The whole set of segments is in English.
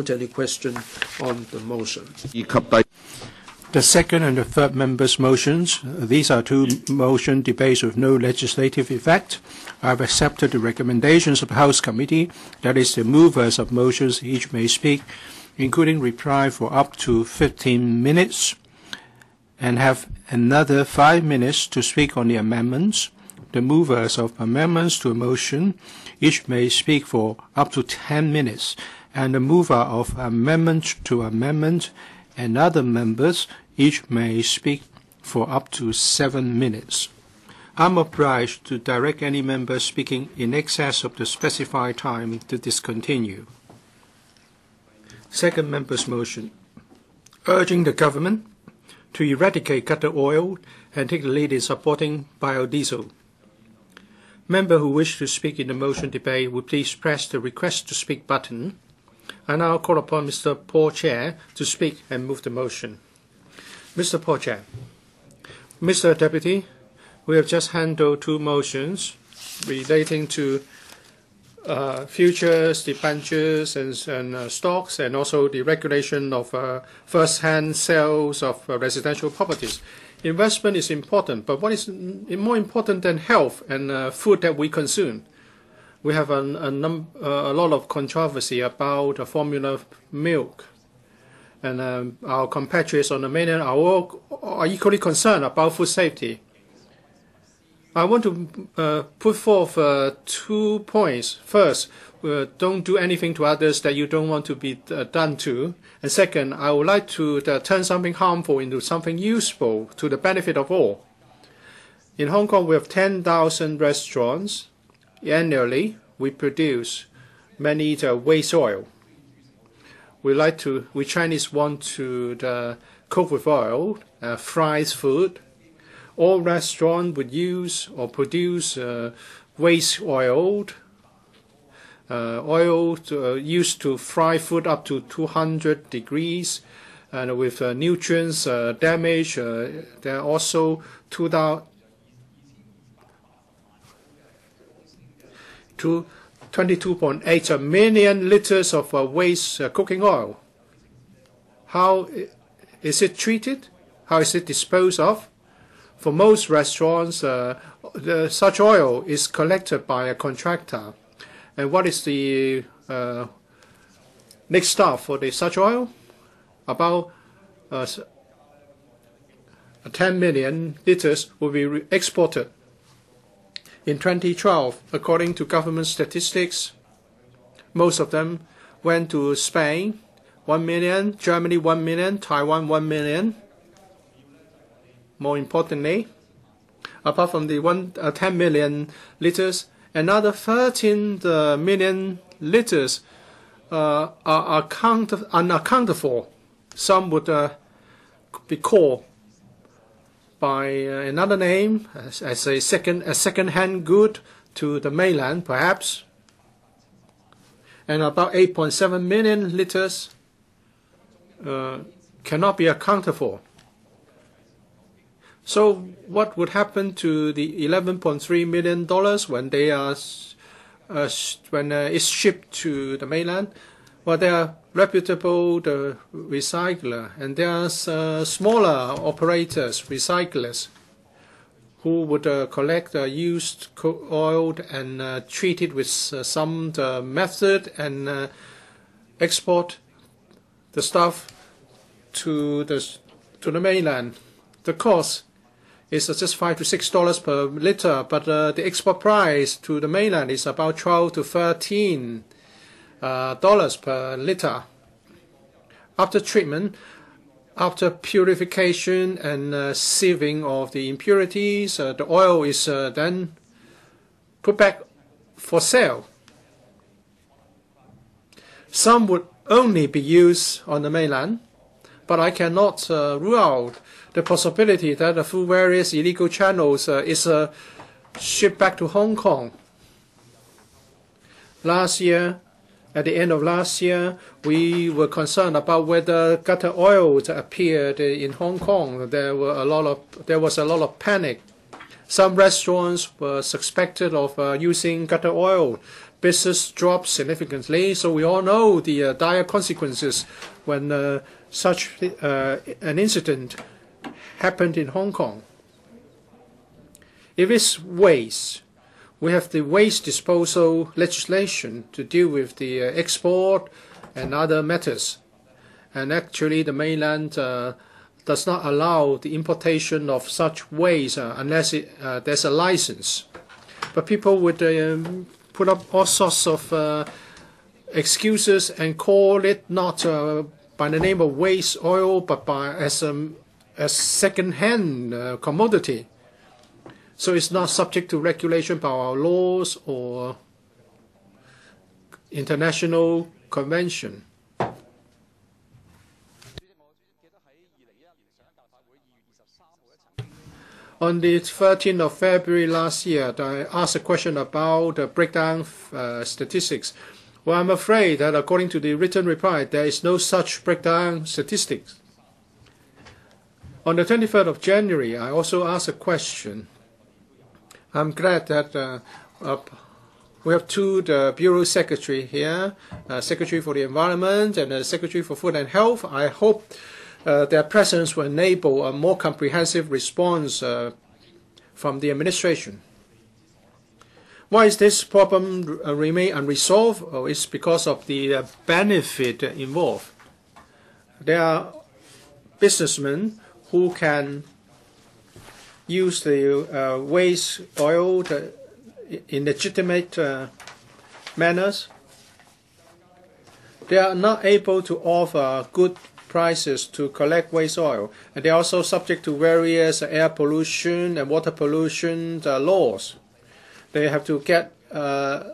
put any question on the motion. The second and the third members' motions, these are two motion debates with no legislative effect. I have accepted the recommendations of the House Committee, that is the movers of motions each may speak, including reply for up to 15 minutes, and have another 5 minutes to speak on the amendments. The movers of amendments to a motion each may speak for up to 10 minutes, and the mover of amendment to amendment and other members each may speak for up to 7 minutes. I'm obliged to direct any member speaking in excess of the specified time to discontinue. Second member's motion, urging the government to eradicate gutter oil and take the lead in supporting biodiesel. Member who wish to speak in the motion debate will please press the request to speak button. I now call upon Mr. Paul Tse to speak and move the motion. Mr. Paul Tse. Mr. Deputy, we have just handled two motions relating to futures, debentures, and stocks, and also the regulation of first-hand sales of residential properties. Investment is important, but what is more important than health and food that we consume? We have a lot of controversy about formula milk, and our compatriots on the mainland are equally concerned about food safety. I want to put forth 2 points. First, don't do anything to others that you don't want to be done to. And second, I would like to turn something harmful into something useful to the benefit of all. In Hong Kong, we have 10,000 restaurants. Annually, we produce many waste oil. We Chinese want to cook with oil, fries food. All restaurants would use or produce waste oil, used to fry food up to 200 degrees, and with nutrients damage. There are also 22.8 million liters of waste cooking oil. How is it treated? How is it disposed of? For most restaurants, such oil is collected by a contractor. And what is the next stop for the such oil? About 10 million liters will be exported. In 2012, according to government statistics, most of them went to Spain, 1 million, Germany, 1 million, Taiwan, 1 million. More importantly, apart from the 10 million liters, another 13 million liters are unaccounted for. Some would be called by another name as a second-hand good to the mainland, perhaps. And about 8.7 million liters cannot be accounted for. So what would happen to the $11.3 million when they are it's shipped to the mainland? Well, they are reputable recycler, and there are smaller operators, recyclers, who would collect used oil and treat it with some method and export the stuff to the mainland. The cost is just $5 to $6 per liter, but the export price to the mainland is about $12 to $13 per liter. After treatment, after purification and sieving of the impurities, the oil is then put back for sale. Some would only be used on the mainland, but I cannot rule out the possibility that through various illegal channels is shipped back to Hong Kong. Last year, at the end of last year, we were concerned about whether gutter oil appeared in Hong Kong. There was a lot of panic. Some restaurants were suspected of using gutter oil business dropped significantly. So we all know the dire consequences when such an incident happened in Hong Kong. If it's waste, we have the waste disposal legislation to deal with the export and other matters. And actually the mainland does not allow the importation of such waste unless it, there's a license. But people would put up all sorts of excuses and call it not by the name of waste oil, but by as second-hand commodity. So it's not subject to regulation by our laws or international convention. On the 13th of February last year, I asked a question about the breakdown statistics. Well, I'm afraid that according to the written reply, there is no such breakdown statistics. On the 23rd of January, I also asked a question. I'm glad that we have two Bureau Secretary here, Secretary for the Environment and Secretary for Food and Health. I hope their presence will enable a more comprehensive response from the administration. Why is this problem remain unresolved? Oh, it's because of the benefit involved. There are businessmen who can use the waste oil in legitimate manners. They are not able to offer good prices to collect waste oil, and they are also subject to various air pollution and water pollution laws. They have to get a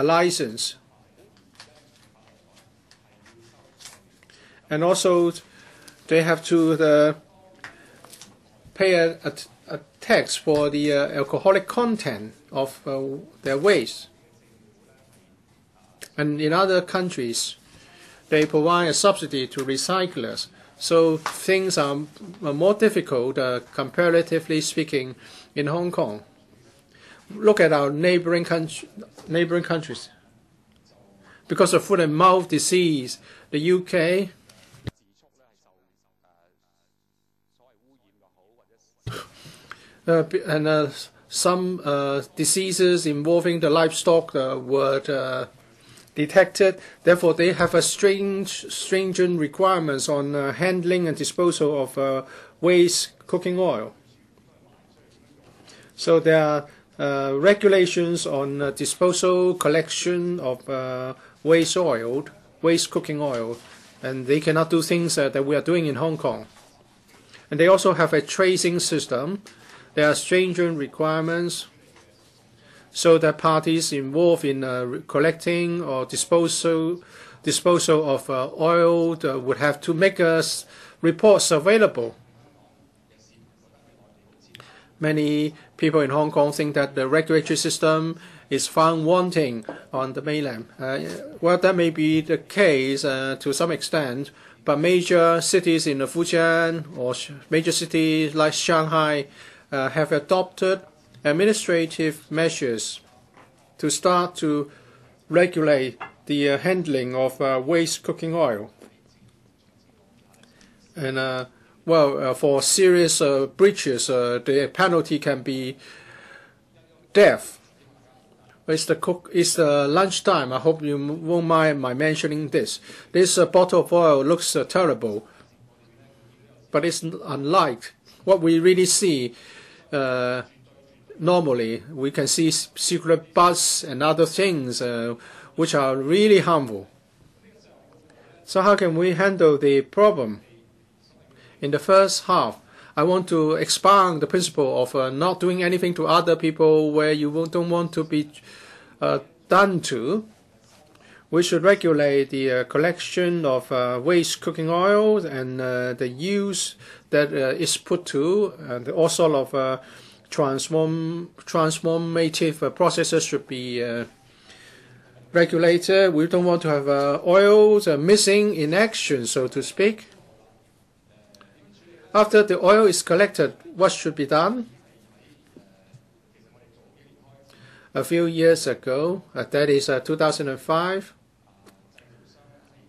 license. And also, they have to pay a tax for the alcoholic content of their waste. And in other countries, they provide a subsidy to recyclers. So things are more difficult, comparatively speaking, in Hong Kong. Look at our neighboring countries. Because of foot and mouth disease, the UK and some diseases involving the livestock were detected. Therefore, they have a stringent requirements on handling and disposal of waste cooking oil. So there are regulations on disposal, collection of waste cooking oil, and they cannot do things that we are doing in Hong Kong. And they also have a tracing system. There are stringent requirements so that parties involved in collecting or disposal of oil would have to make us reports available. Many people in Hong Kong think that the regulatory system is found wanting on the mainland. Well, that may be the case to some extent, but major cities in Fujian or major cities like Shanghai have adopted administrative measures to start to regulate the handling of waste cooking oil. And for serious breaches, the penalty can be death. It's the lunchtime. I hope you won't mind my mentioning this. This bottle of oil looks terrible, but it's unlike what we really see. Normally, we can see cigarette butts and other things which are really harmful. So how can we handle the problem? In the first half, I want to expound the principle of not doing anything to other people where you don't want to be done to. We should regulate the collection of waste cooking oil and the use that is put to, and all sort of transformative processes should be regulated. We don't want to have oils missing in action, so to speak. After the oil is collected, what should be done? a few years ago, that is 2005,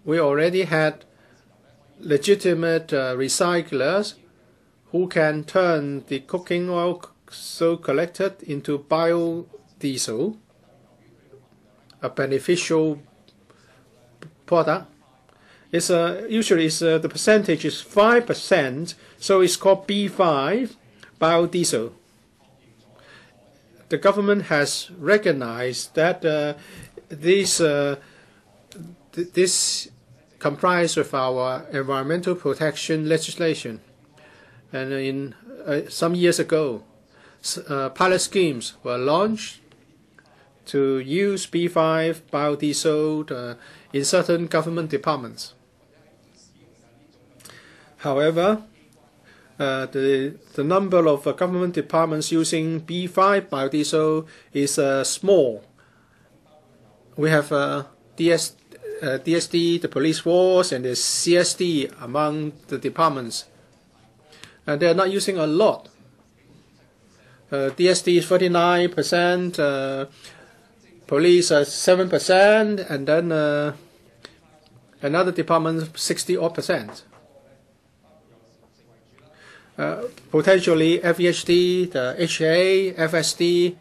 we already had legitimate recyclers who can turn the cooking oil so collected into biodiesel, a beneficial product. It's usually the percentage is 5%, so it's called B5, biodiesel. The government has recognized that this complies with our environmental protection legislation. And in some years ago, pilot schemes were launched to use B5 biodiesel in certain government departments. However, the number of government departments using B5 biodiesel is small. We have DSD, the police force, and the CSD among the departments. And they are not using a lot. DSD is 39%, police are 7%, and then another department 60-odd%. Potentially FEHD, the HA, FSD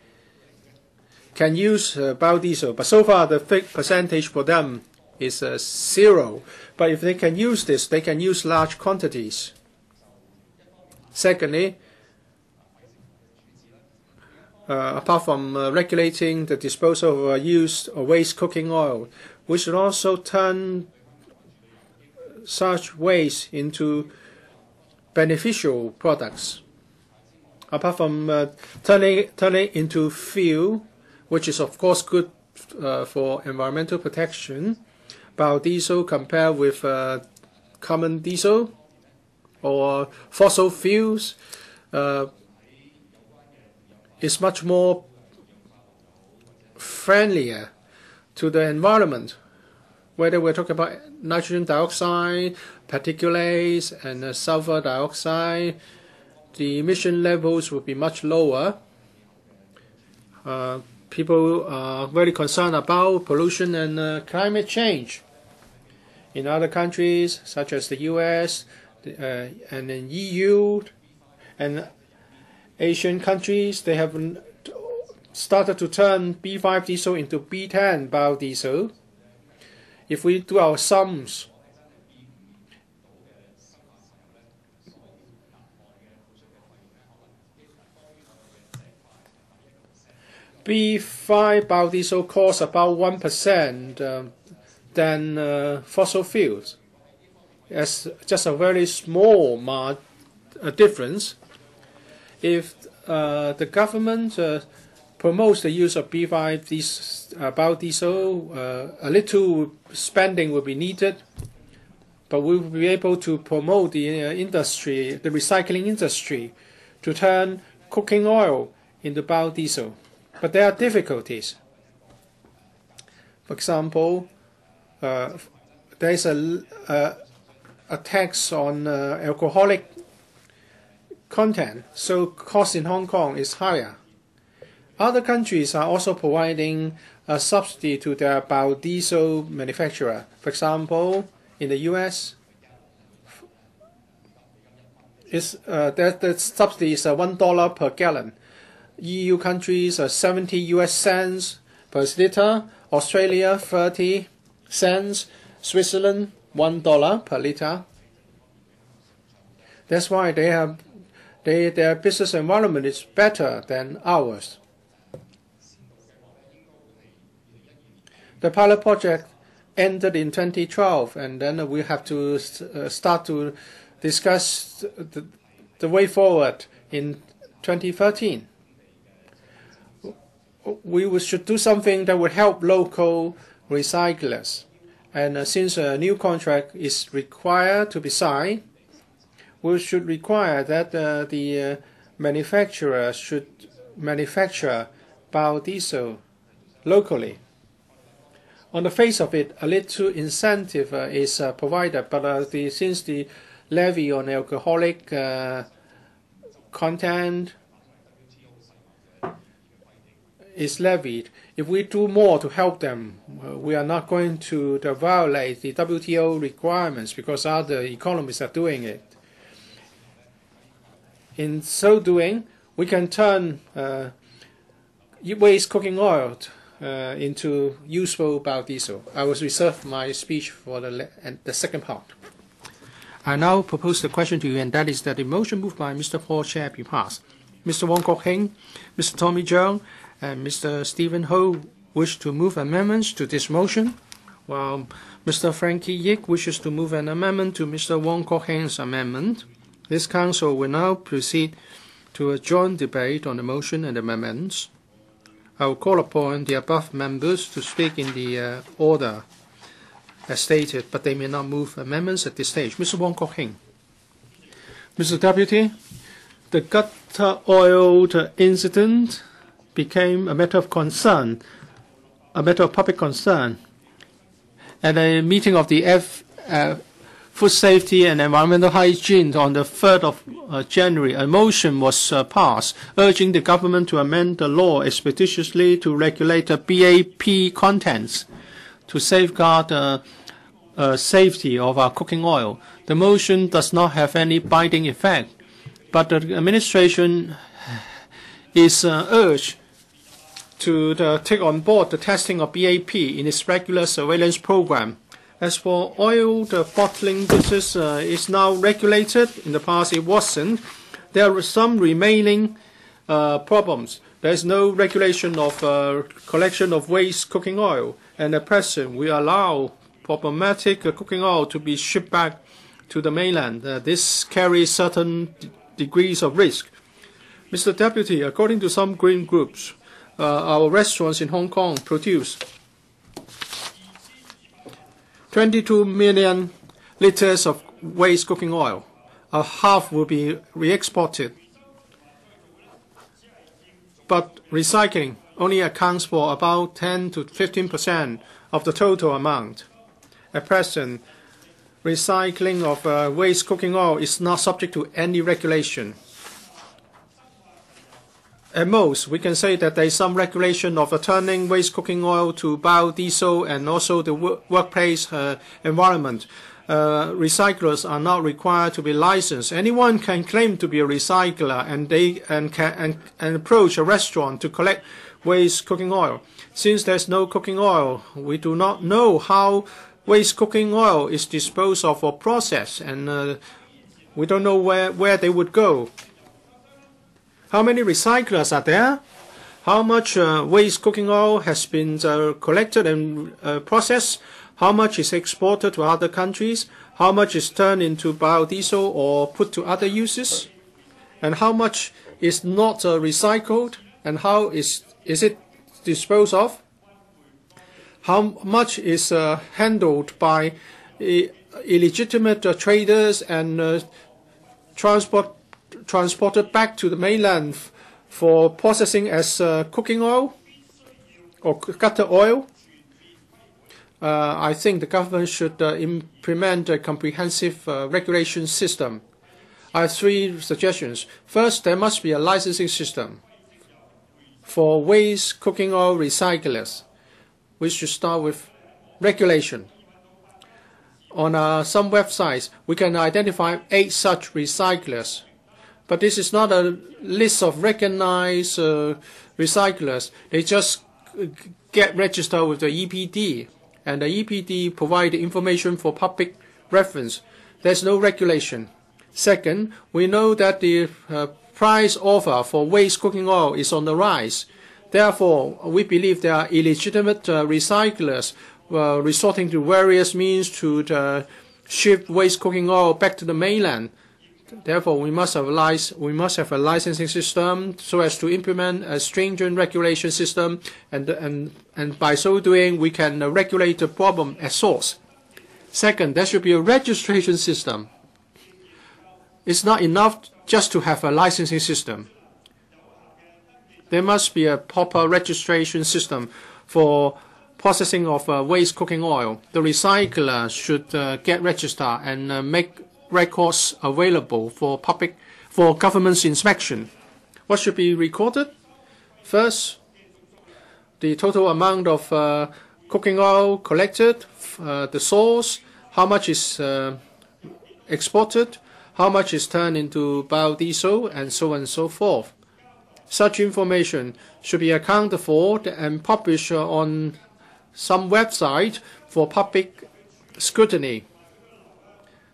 can use biodiesel, but so far the percentage for them is zero. But if they can use this, they can use large quantities. Secondly, apart from regulating the disposal of used or waste cooking oil, we should also turn such waste into beneficial products. Apart from turning into fuel, which is of course good for environmental protection, biodiesel compared with common diesel or fossil fuels is much more friendlier to the environment, whether we're talking about nitrogen dioxide, particulates, and sulfur dioxide. The emission levels will be much lower. People are very concerned about pollution and climate change. In other countries, such as the US and in EU and Asian countries, they have started to turn B5 diesel into B10 biodiesel. If we do our sums, B5 biodiesel costs about 1% than fossil fuels. That's just a very small difference. If the government promotes the use of B5 biodiesel, a little spending will be needed, but we will be able to promote the industry, the recycling industry, to turn cooking oil into biodiesel. But there are difficulties. For example, there is a tax on alcoholic content, so cost in Hong Kong is higher. Other countries are also providing a subsidy to their biodiesel manufacturer. For example, in the US, the subsidy is $1 per gallon. EU countries are 70 US cents per litre, Australia 30 cents, Switzerland $1 per litre. That's why they have their business environment is better than ours. The pilot project ended in 2012, and then we have to start to discuss the way forward in 2013. We should do something that would help local recyclers. And since a new contract is required to be signed, we should require that the manufacturer should manufacture biodiesel locally. On the face of it, a little incentive is provided, but since the levy on alcoholic content is levied, if we do more to help them, we are not going to violate the WTO requirements because other economies are doing it. In so doing, we can turn waste cooking oil into useful biodiesel. I will reserve my speech for the second part. I now propose the question to you, and that is that the motion moved by Mr. Paul Tse be passed. Mr. Wong Kwok-hing, Mr. Tommy Cheung, and Mr. Steven Ho wish to move amendments to this motion, while Mr. Frankie Yick wishes to move an amendment to Mr. Wong Kok-heng's amendment. This Council will now proceed to a joint debate on the motion and amendments. I will call upon the above members to speak in the order as stated, but they may not move amendments at this stage. Mr. Wong Kwok-hing. Mr. Deputy, the gutter oil incident became a matter of concern, a matter of public concern. At a meeting of the Food Safety and Environmental Hygiene on the 3rd of January, a motion was passed urging the government to amend the law expeditiously to regulate the BAP contents to safeguard the safety of our cooking oil. The motion does not have any binding effect, but the administration is urged to take on board the testing of BAP in its regular surveillance program. As for oil, the bottling business is now regulated. In the past, it wasn't. There are some remaining problems. There's no regulation of collection of waste cooking oil. And at present, we allow problematic cooking oil to be shipped back to the mainland. This carries certain degrees of risk. Mr. Deputy, according to some green groups, our restaurants in Hong Kong produce 22 million litres of waste cooking oil. Half will be re-exported. But recycling only accounts for about 10 to 15% of the total amount. At present, recycling of waste cooking oil is not subject to any regulation. At most, we can say that there is some regulation of turning waste cooking oil to biodiesel and also the workplace environment. Recyclers are not required to be licensed. Anyone can claim to be a recycler, and they can approach a restaurant to collect waste cooking oil. Since there is no cooking oil, we do not know how waste cooking oil is disposed of or processed, and we don't know where they would go. How many recyclers are there? How much waste cooking oil has been collected and processed? How much is exported to other countries? How much is turned into biodiesel or put to other uses? And how much is not recycled? And how is it disposed of? How much is handled by illegitimate traders and transported back to the mainland for processing as cooking oil or gutter oil? I think the government should implement a comprehensive regulation system. I have three suggestions. First, there must be a licensing system for waste cooking oil recyclers. We should start with regulation. On some websites, we can identify 8 such recyclers, but this is not a list of recognized recyclers. They just get registered with the EPD, and the EPD provide information for public reference. There's no regulation. Second, we know that the price offer for waste cooking oil is on the rise. Therefore, we believe there are illegitimate recyclers resorting to various means to ship waste cooking oil back to the mainland. Therefore, we must have a licensing system so as to implement a stringent regulation system, and by so doing, we can regulate the problem at source. Second, there should be a registration system. It's not enough just to have a licensing system. There must be a proper registration system for processing of waste cooking oil. The recycler should get registered and make records available for government's inspection. What should be recorded? First, the total amount of cooking oil collected, the source, how much is exported, how much is turned into biodiesel, and so on and so forth. Such information should be accounted for and published on some website for public scrutiny.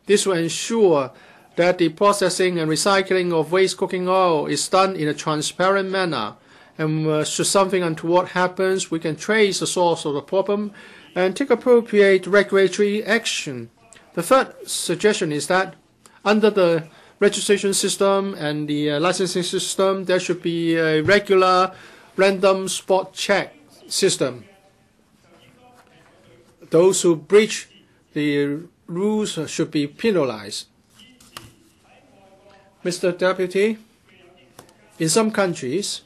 This will ensure that the processing and recycling of waste cooking oil is done in a transparent manner, and should something untoward happen, we can trace the source of the problem and take appropriate regulatory action. The third suggestion is that under the registration system and the licensing system, there should be a regular random spot check system. Those who breach the rules should be penalized. Mr. Deputy, in some countries,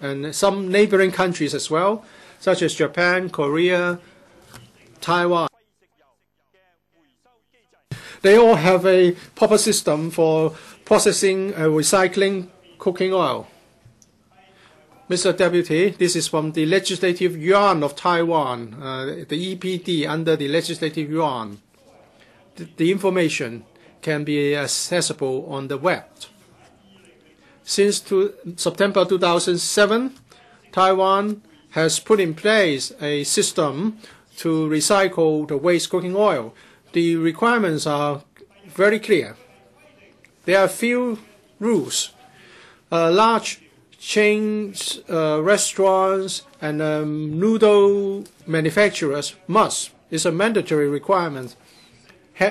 and some neighboring countries as well, such as Japan, Korea, Taiwan, they all have a proper system for processing and recycling cooking oil. Mr. Deputy, this is from the Legislative Yuan of Taiwan, the EPD under the Legislative Yuan. The information can be accessible on the web. Since September 2007, Taiwan has put in place a system to recycle the waste cooking oil. The requirements are very clear. There are few rules. Large chains, restaurants, and noodle manufacturers must, it's a mandatory requirement,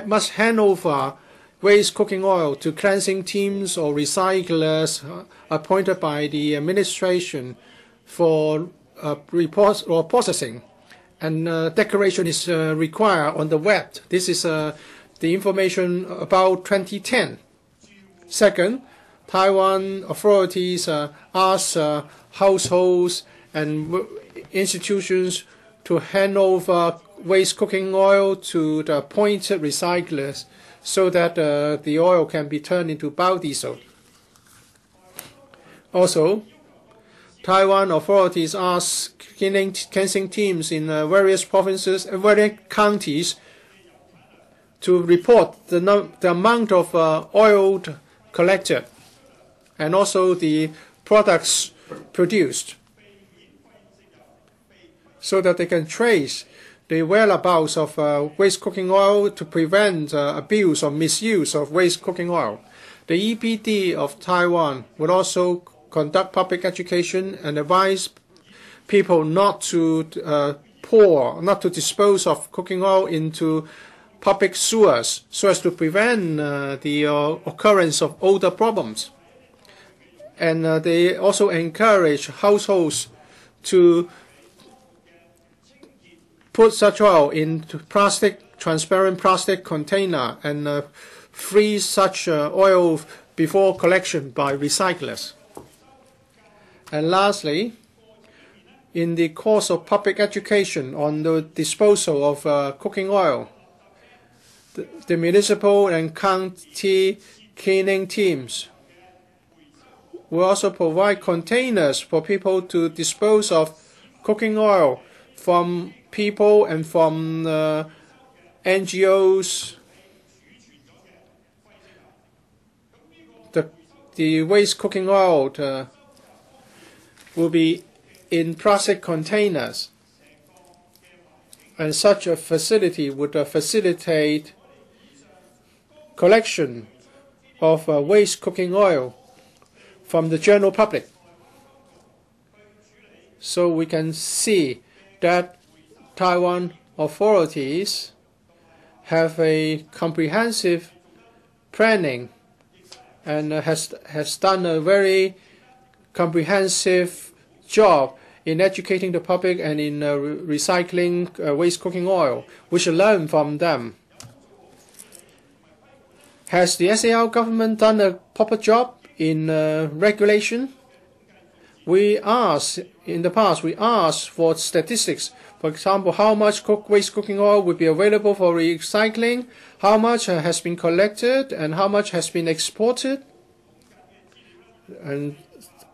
must hand over waste cooking oil to cleansing teams or recyclers appointed by the administration for processing. And declaration is required on the web. This is the information about 2010. Second, Taiwan authorities ask households and institutions to hand over waste cooking oil to the appointed recyclers so that the oil can be turned into biodiesel. Also, Taiwan authorities ask cleansing teams in various provinces and various counties to report the amount of oil collected and also the products produced so that they can trace the whereabouts of waste cooking oil to prevent abuse or misuse of waste cooking oil. The EPD of Taiwan would also conduct public education and advise people not to dispose of cooking oil into public sewers so as to prevent the occurrence of odor problems. And they also encourage households to put such oil into transparent plastic container and freeze such oil before collection by recyclers. And lastly, in the course of public education on the disposal of cooking oil, the municipal and county cleaning teams will also provide containers for people to dispose of cooking oil from people and from NGOs. The waste cooking oil will be in plastic containers, and such a facility would facilitate collection of waste cooking oil from the general public, so we can see that Taiwan authorities have a comprehensive planning and has done a very comprehensive job in educating the public and in recycling waste cooking oil. We should learn from them. Has the SAR government done a proper job in regulation? In the past, we asked for statistics. For example, how much waste cooking oil would be available for recycling, how much has been collected, and how much has been exported.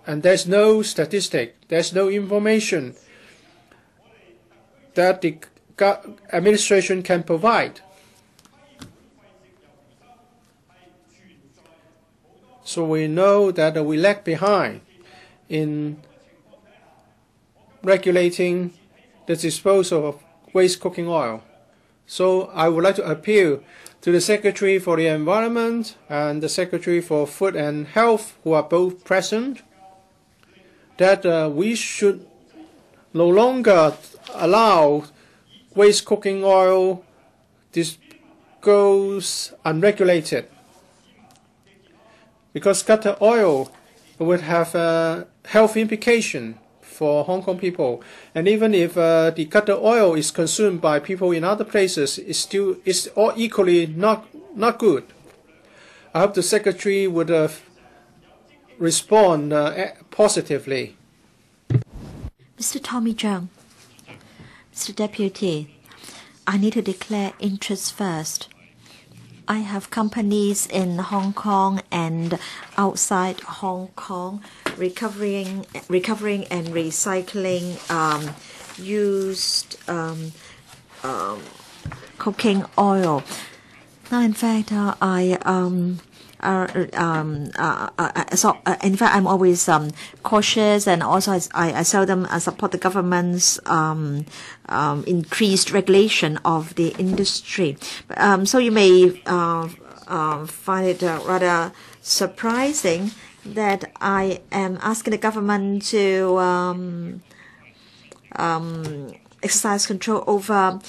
And there's no statistic, there's no information. that the administration can provide. So we know that we lag behind in regulating the disposal of waste cooking oil. So I would like to appeal to the Secretary for the Environment and the Secretary for Food and Health, who are both present, that we should no longer allow waste cooking oil goes unregulated, because gutter oil would have a health implication for Hong Kong people. And even if the gutter oil is consumed by people in other places, it's all equally not good. I hope the Secretary would respond positively. Mr. Tommy Cheung. Mr. Deputy, I need to declare interest first. I have companies in Hong Kong and outside Hong Kong recovering and recycling used cooking oil. Now, in fact, I'm always cautious, and also I seldom support the government's increased regulation of the industry. So you may find it rather surprising that I am asking the government to exercise control over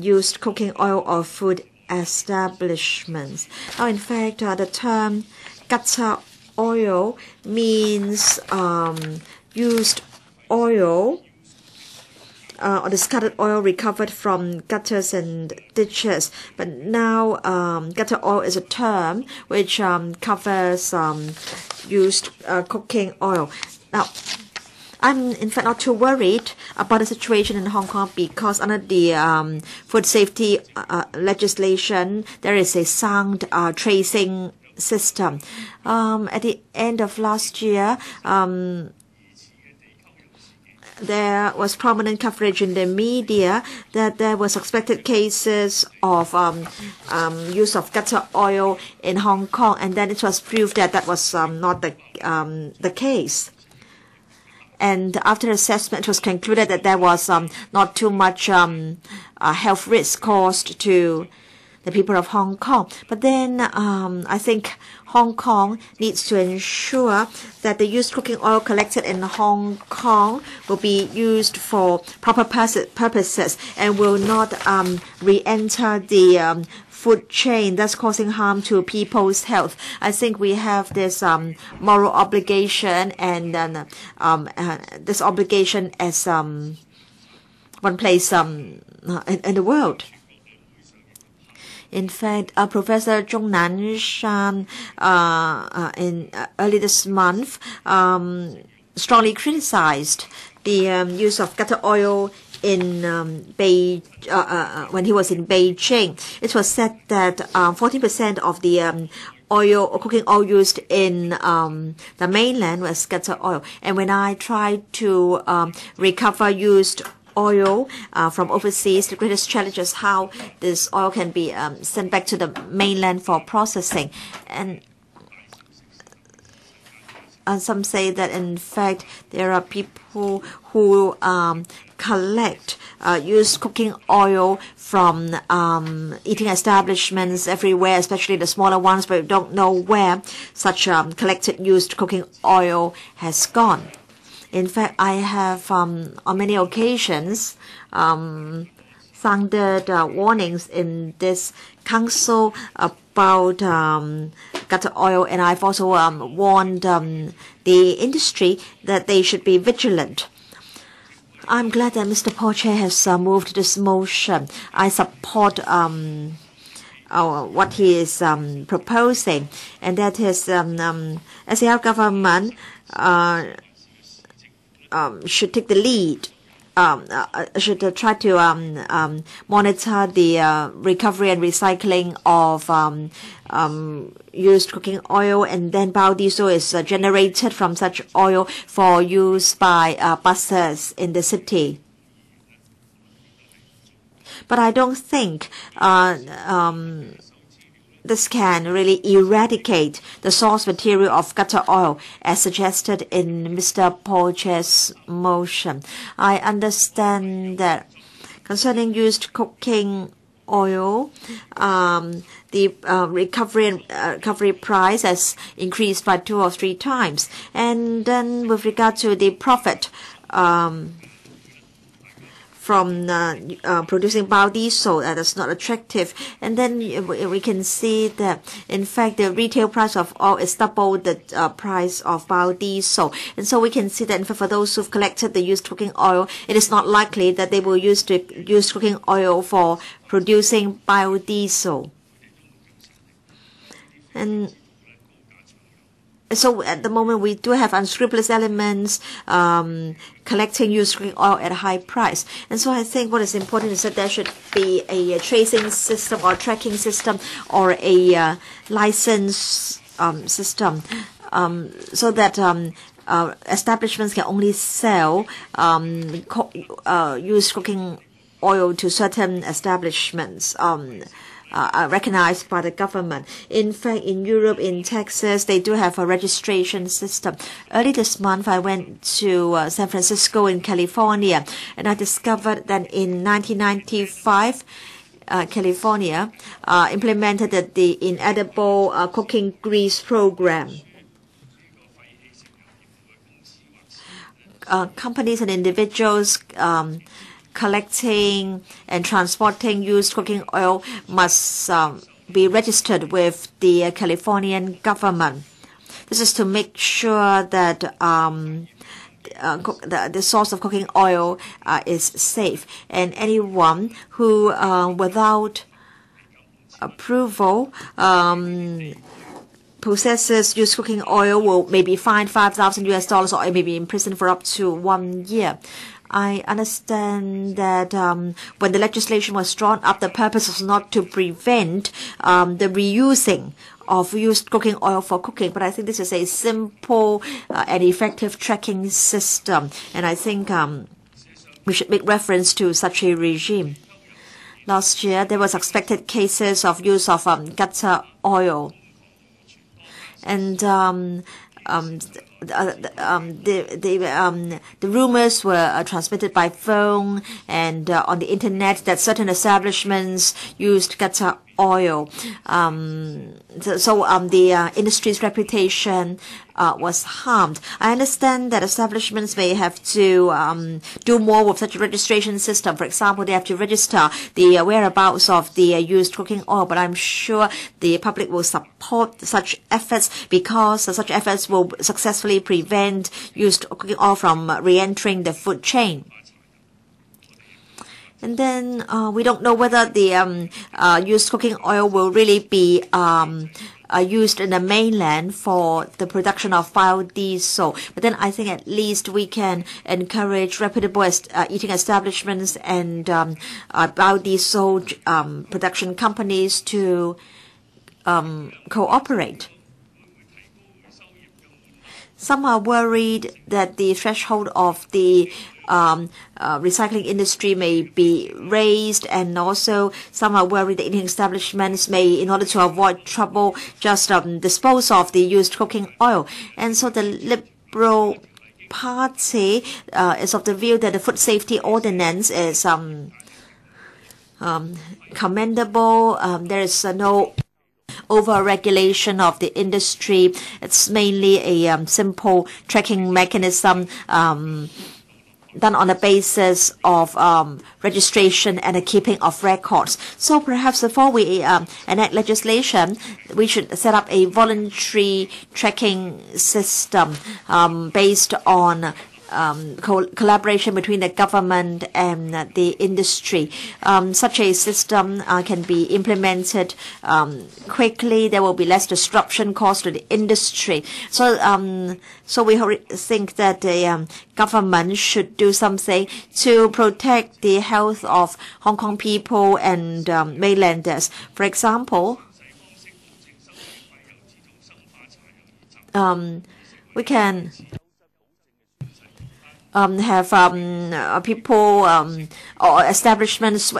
used cooking oil or food establishments. Now, in fact, the term gutter oil means used oil or discarded oil recovered from gutters and ditches. But now gutter oil is a term which covers used cooking oil. Now, I'm in fact not too worried about the situation in Hong Kong, because under the food safety legislation, there is a sound tracing system. At the end of last year, there was prominent coverage in the media that there were suspected cases of use of gutter oil in Hong Kong, and then it was proved that that was not the case. And after assessment, it was concluded that there was not too much health risk caused to the people of Hong Kong. But then I think Hong Kong needs to ensure that the used cooking oil collected in Hong Kong will be used for proper purposes and will not re-enter the food chain, that's causing harm to people's health. I think we have this moral obligation, and this obligation as one place in the world. In fact, Professor Zhong Nanshan early this month strongly criticized the use of gutter oil in when he was in Beijing. It was said that 14% of the cooking oil used in the mainland was gutter oil. And when I tried to recover used oil from overseas, the greatest challenge is how this oil can be sent back to the mainland for processing. And some say that, in fact, there are people who collect used cooking oil from eating establishments everywhere, especially the smaller ones, but we don't know where such collected used cooking oil has gone. In fact, I have on many occasions thundered warnings in this council about gutter oil, and I've also warned the industry that they should be vigilant. I'm glad that Mr. Paul Tse has moved this motion. I support what he is proposing, and that is SAR government should take the lead. Should try to monitor the recovery and recycling of used cooking oil, and then biodiesel is generated from such oil for use by buses in the city. But I don't think this can really eradicate the source material of gutter oil, as suggested in Mr. Paul Tse's motion. I understand that concerning used cooking oil, the recovery price has increased by 2 or 3 times. And then with regard to the profit from producing biodiesel, that's not attractive. And then we can see that, in fact, the retail price of oil is double the price of biodiesel. And so we can see that, in fact, for those who've collected the used cooking oil, it is not likely that they will use the used cooking oil for producing biodiesel. And so at the moment, we do have unscrupulous elements collecting used cooking oil at a high price. And so I think what is important is that there should be a tracing system or tracking system or a license system so that establishments can only sell used cooking oil to certain establishments recognized by the government. In fact, in Europe, in Texas, they do have a registration system. Early this month, I went to San Francisco in California, and I discovered that in 1995, California implemented the inedible cooking grease program. Companies and individuals collecting and transporting used cooking oil must be registered with the Californian government. This is to make sure that the source of cooking oil is safe. And anyone who, without approval, possesses used cooking oil may be fined $5,000 US or may be imprisoned for up to 1 year. I understand that when the legislation was drawn up, the purpose was not to prevent the reusing of used cooking oil for cooking, but I think this is a simple and effective tracking system, and I think we should make reference to such a regime. Last year, there were suspected cases of use of gutter oil, and the rumors were transmitted by phone and on the internet that certain establishments used gutter oil. The industry's reputation was harmed. I understand that establishments may have to do more with such a registration system. For example, they have to register the whereabouts of the used cooking oil, but I'm sure the public will support such efforts because such efforts will successfully prevent used cooking oil from re-entering the food chain. And then we don't know whether the used cooking oil will really be used in the mainland for the production of biodiesel. But then I think at least we can encourage reputable eating establishments and biodiesel production companies to cooperate. Some are worried that the threshold of the recycling industry may be raised, and also some are worried that eating establishments may, in order to avoid trouble, just dispose of the used cooking oil. And so the Liberal Party is of the view that the food safety ordinance is commendable. There is no over-regulation of the industry. It's mainly a simple tracking mechanism done on the basis of registration and the keeping of records. So perhaps before we enact legislation, we should set up a voluntary tracking system based on collaboration between the government and the industry. Such a system can be implemented quickly. There will be less disruption caused to the industry. So we think that the government should do something to protect the health of Hong Kong people and mainlanders. For example, we can have people or establishments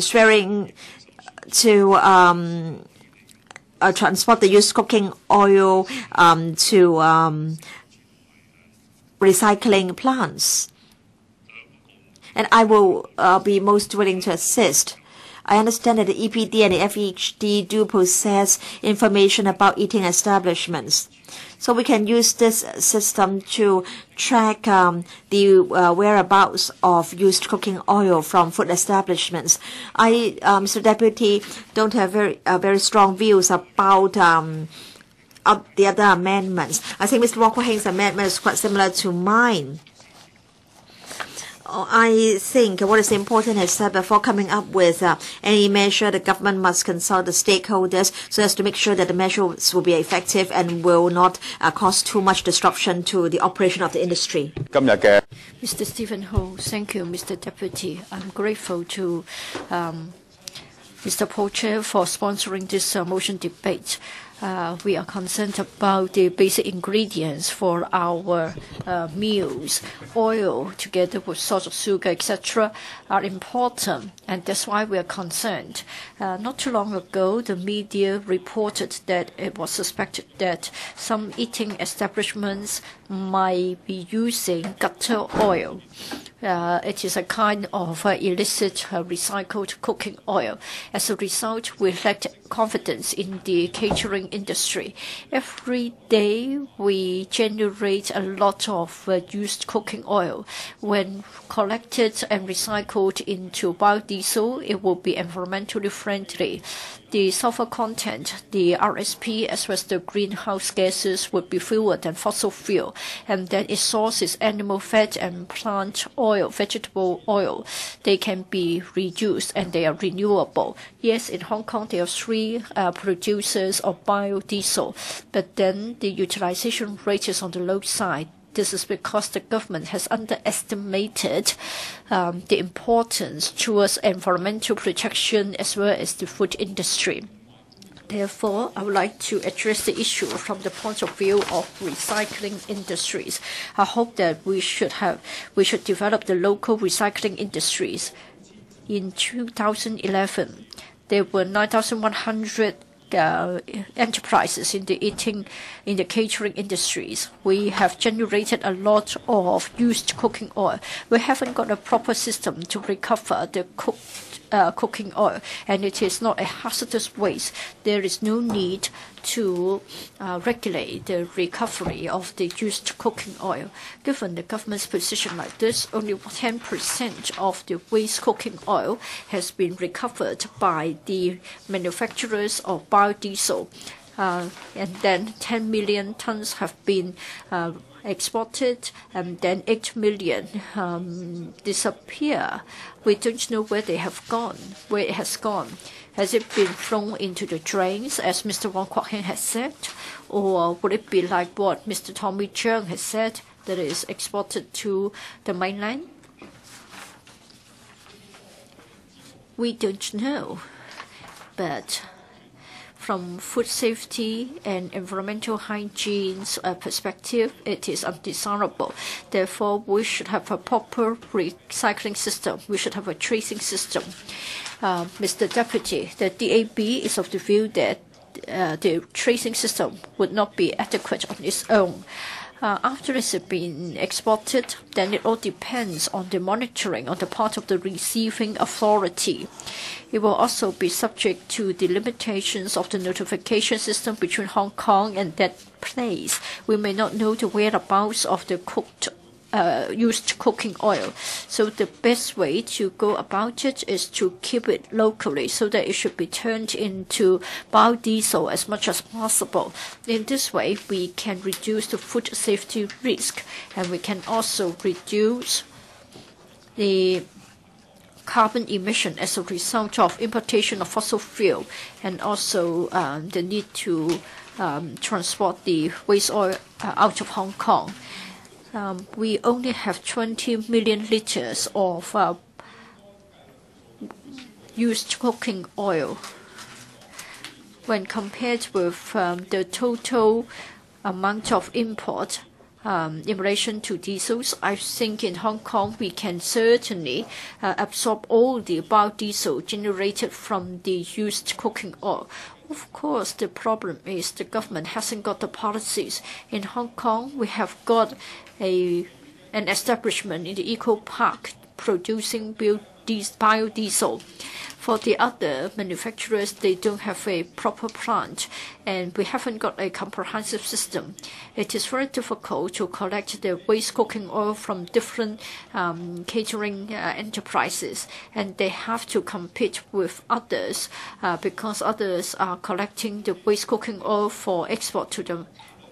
swearing to transport the used cooking oil to recycling plants. And I will be most willing to assist. I understand that the EPD and the FEHD do possess information about eating establishments. So we can use this system to track the whereabouts of used cooking oil from food establishments. I, so Deputy, don't have very strong views about the other amendments. I think Mr. Wong Kwok-hing's amendment is quite similar to mine. I think what is important is that before coming up with any measure, the government must consult the stakeholders so as to make sure that the measures will be effective and will not cause too much disruption to the operation of the industry. Mr. Steven Ho, thank you, Mr. Deputy. I'm grateful to Mr. Paul Tse for sponsoring this motion debate. We are concerned about the basic ingredients for our meals. Oil, together with salt of sugar, etc., are important, and that's why we are concerned. Not too long ago, the media reported that it was suspected that some eating establishments might be using gutter oil. It is a kind of illicit recycled cooking oil. As a result, we lack confidence in the catering industry. Every day, we generate a lot of used cooking oil. When collected and recycled into biodiesel, it will be environmentally friendly. The sulfur content, the RSP, as well as the greenhouse gases would be fewer than fossil fuel, and then its source is animal fat and plant oil, vegetable oil. They can be reduced and they are renewable. Yes, in Hong Kong there are three producers of biodiesel, but then the utilization rate is on the low side. This is because the government has underestimated the importance towards environmental protection as well as the food industry. Therefore, I would like to address the issue from the point of view of recycling industries. I hope that we should develop the local recycling industries. In 2011, there were 9,100 enterprises in the catering industries. We have generated a lot of used cooking oil. We haven't got a proper system to recover the cooking oil, and it is not a hazardous waste. There is no need to regulate the recovery of the used cooking oil. Given the government's position like this, only 10% of the waste cooking oil has been recovered by the manufacturers of biodiesel, and then 10 million tons have been exported, and then 8 million disappear. We don't know where they have gone, where it has gone. Has it been thrown into the drains, as Mr. Wong Kwok-hing has said, or would it be like what Mr. Tommy Cheung has said, that it is exported to the mainland? We don't know, but from food safety and environmental hygiene perspective, it is undesirable. Therefore, we should have a proper recycling system. We should have a tracing system. Mr. Deputy, the DAB is of the view that the tracing system would not be adequate on its own. After it's been exported, then it all depends on the monitoring on the part of the receiving authority. It will also be subject to the limitations of the notification system between Hong Kong and that place. We may not know the whereabouts of the used cooking oil. So the best way to go about it is to keep it locally, so that it should be turned into biodiesel as much as possible. In this way, we can reduce the food safety risk, and we can also reduce the carbon emission as a result of importation of fossil fuel, and also the need to transport the waste oil out of Hong Kong. We only have 20 million liters of used cooking oil. When compared with the total amount of import, in relation to diesels, I think in Hong Kong we can certainly absorb all the biodiesel generated from the used cooking oil. Of course, the problem is the government hasn't got the policies. In Hong Kong, we have got an establishment in the Eco Park producing biodiesel. For the other manufacturers, they don't have a proper plant, and we haven't got a comprehensive system. It is very difficult to collect the waste cooking oil from different catering enterprises, and they have to compete with others because others are collecting the waste cooking oil for export to them,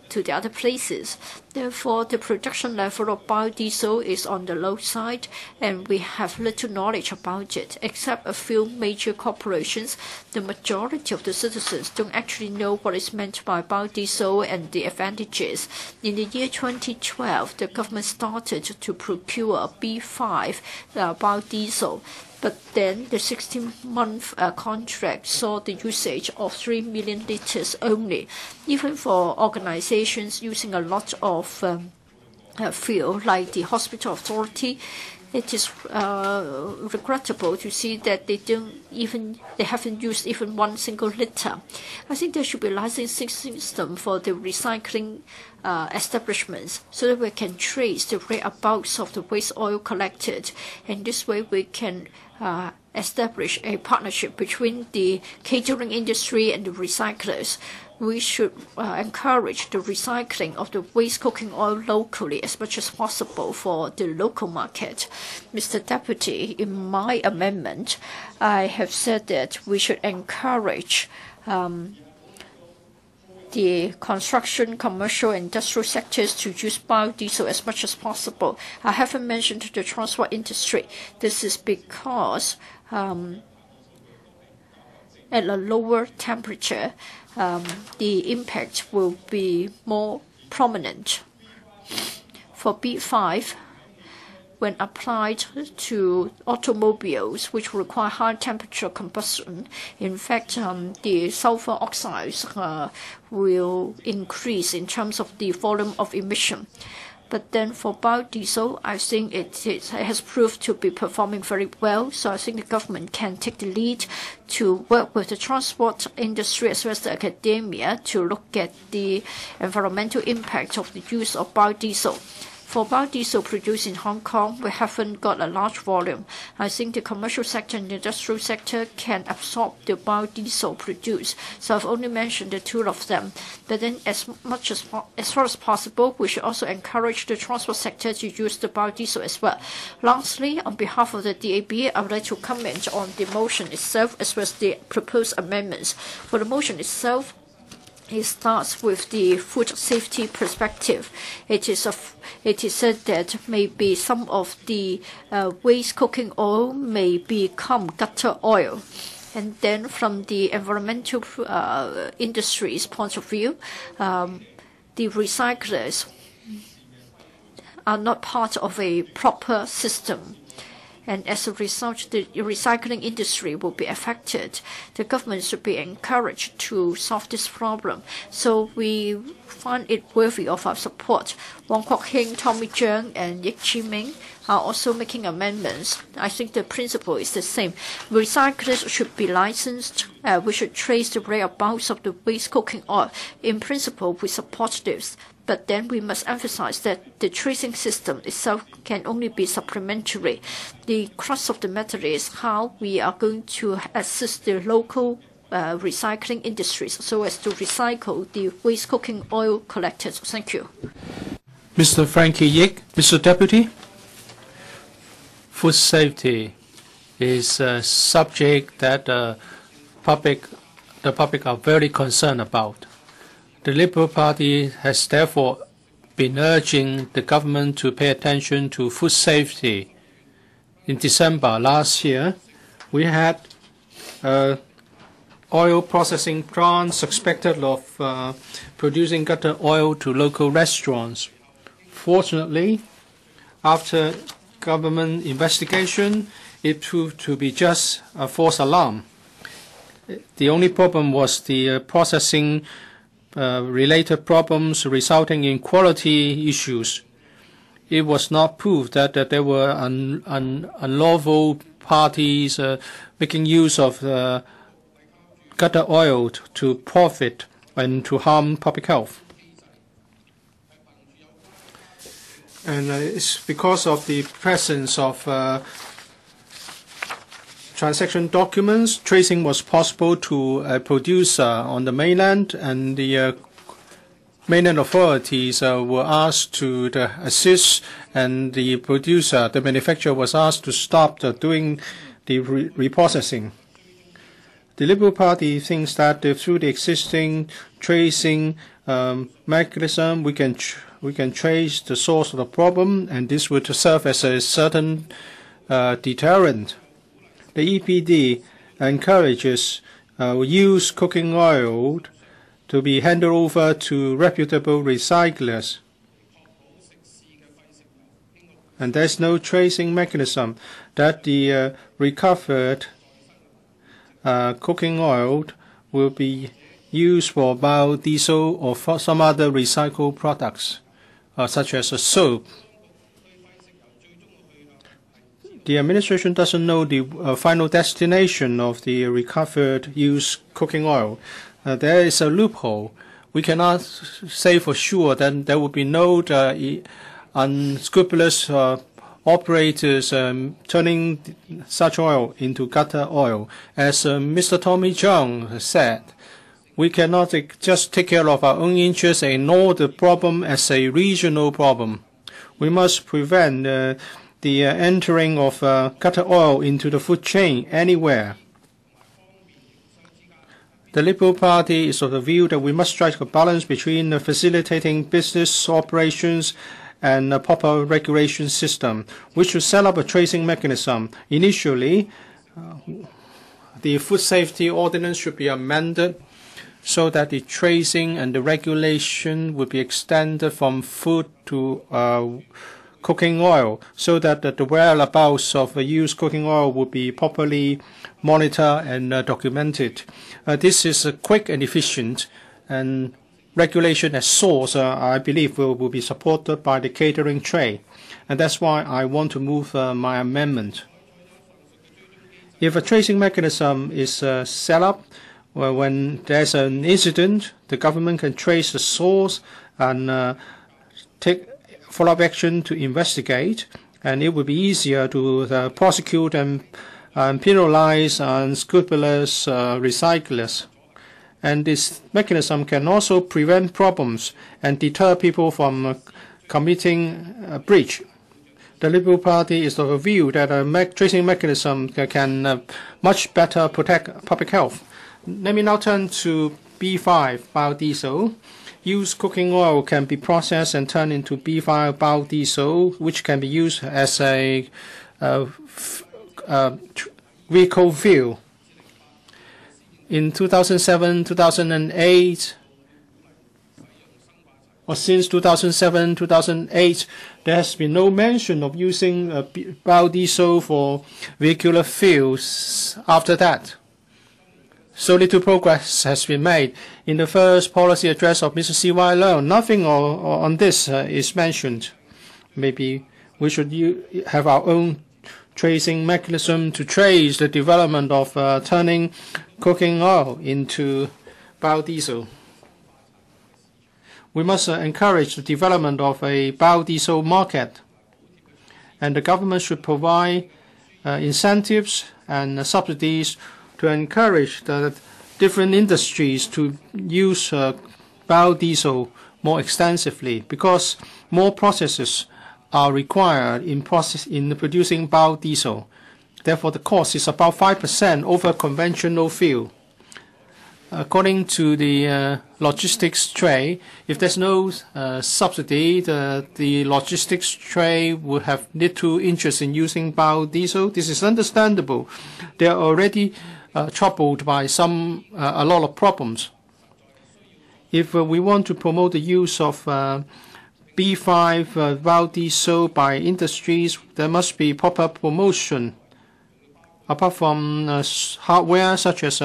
to the other places. Therefore, the production level of biodiesel is on the low side, and we have little knowledge about it, except a few major corporations. The majority of the citizens don't actually know what is meant by biodiesel and the advantages. In the year 2012, the government started to procure B5 biodiesel. But then the 16-month contract saw the usage of 3 million litres only. Even for organisations using a lot of fuel, like the Hospital Authority, it is regrettable to see that they haven't used even one single litre. I think there should be a licensing system for the recycling establishments, so that we can trace the whereabouts of the waste oil collected, and this way we can establish a partnership between the catering industry and the recyclers. We should encourage the recycling of the waste cooking oil locally as much as possible for the local market. Mr. Deputy, in my amendment, I have said that we should encourage the construction, commercial, and industrial sectors to use biodiesel as much as possible. I haven't mentioned the transport industry. This is because at a lower temperature, the impact will be more prominent. For B5, when applied to automobiles, which require high temperature combustion, in fact, the sulfur oxides will increase in terms of the volume of emission. But then for biodiesel, I think it has proved to be performing very well, so I think the government can take the lead to work with the transport industry as well as the academia to look at the environmental impact of the use of biodiesel. For biodiesel produced in Hong Kong, we haven't got a large volume. I think the commercial sector and the industrial sector can absorb the biodiesel produced. So I've only mentioned the two of them. But then as far as possible, we should also encourage the transport sector to use the biodiesel as well. Lastly, on behalf of the DAB, I would like to comment on the motion itself as well as the proposed amendments. For the motion itself, it starts with the food safety perspective. It is said that maybe some of the waste cooking oil may become gutter oil. And then from the environmental industry's point of view, the recyclers are not part of a proper system. And as a result, the recycling industry will be affected. The government should be encouraged to solve this problem. So we find it worthy of our support. Wong Kwok-hing, Tommy Cheung, and Yik Chi-ming are also making amendments. I think the principle is the same. Recyclers should be licensed. We should trace the whereabouts of the waste cooking oil. In principle, we support this. But then we must emphasize that the tracing system itself can only be supplementary. The crux of the matter is how we are going to assist the local recycling industries so as to recycle the waste cooking oil collected. Thank you. Mr. Frankie Yick, Mr. Deputy. Food safety is a subject that the public are very concerned about. The Liberal Party has therefore been urging the government to pay attention to food safety. In December last year, we had oil processing plants suspected of producing gutter oil to local restaurants. Fortunately, after government investigation, it proved to be just a false alarm. The only problem was the processing related problems resulting in quality issues. It was not proved that there were unlawful parties making use of gutter oil to profit and to harm public health. And it's because of the presence of transaction documents, tracing was possible to a producer on the mainland, and the mainland authorities were asked to assist, and the producer, the manufacturer, was asked to stop doing the reprocessing. The Liberal Party thinks that through the existing tracing mechanism, we can trace the source of the problem, and this would serve as a certain deterrent. The EPD encourages use cooking oil to be handed over to reputable recyclers. And there's no tracing mechanism that the recovered cooking oil will be used for biodiesel or for some other recycled products, such as a soap. The administration doesn't know the final destination of the recovered used cooking oil. There is a loophole. We cannot say for sure that there will be no unscrupulous operators turning such oil into gutter oil. As Mr. Tommy Cheung said, we cannot just take care of our own interests and ignore the problem as a regional problem. We must prevent the entering of gutter oil into the food chain anywhere. The Liberal Party is of the view that we must strike a balance between facilitating business operations and a proper regulation system. We should set up a tracing mechanism. Initially, the Food Safety Ordinance should be amended so that the tracing and the regulation would be extended from food to cooking oil, so that the whereabouts of used cooking oil will be properly monitored and documented. This is quick and efficient, and regulation as source, I believe, will be supported by the catering trade. And that's why I want to move my amendment. If a tracing mechanism is set up, well, when there's an incident, the government can trace the source and take follow-up action to investigate, and it would be easier to prosecute and penalize unscrupulous recyclers. And this mechanism can also prevent problems and deter people from committing a breach. The Liberal Party is of a view that a tracing mechanism can much better protect public health. Let me now turn to B5, biodiesel. Used cooking oil can be processed and turned into B5 biodiesel, which can be used as a vehicle fuel. In 2007, 2008, or since 2007, 2008, there has been no mention of using biodiesel for vehicular fuels after that. So little progress has been made. In the first policy address of Mr. CY Leung, nothing on this is mentioned. Maybe we should have our own tracing mechanism to trace the development of turning cooking oil into biodiesel. We must encourage the development of a biodiesel market, and the government should provide incentives and subsidies to encourage the different industries to use biodiesel more extensively, because more processes are required in producing biodiesel. Therefore, the cost is about 5% over conventional fuel. According to the logistics trade, if there's no subsidy, the logistics trade would have little interest in using biodiesel. This is understandable. They are already troubled by a lot of problems. If we want to promote the use of B5 biodiesel by industries, there must be proper promotion. Apart from hardware such as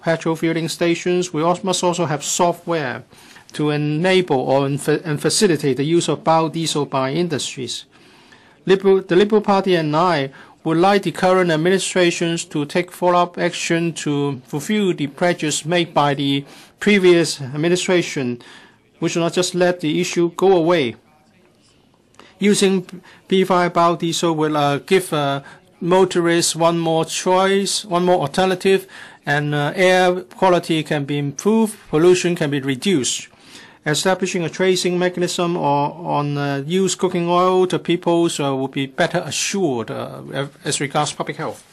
petrol filling stations, we must also have software to enable or facilitate the use of biodiesel by industries. The Liberal Party and I would like the current administrations to take follow-up action to fulfill the pledges made by the previous administration. We should not just let the issue go away. Using B5 biodiesel will give motorists one more choice, one more alternative, and air quality can be improved, pollution can be reduced. Establishing a tracing mechanism or on used cooking oil to people will be better assured as regards public health.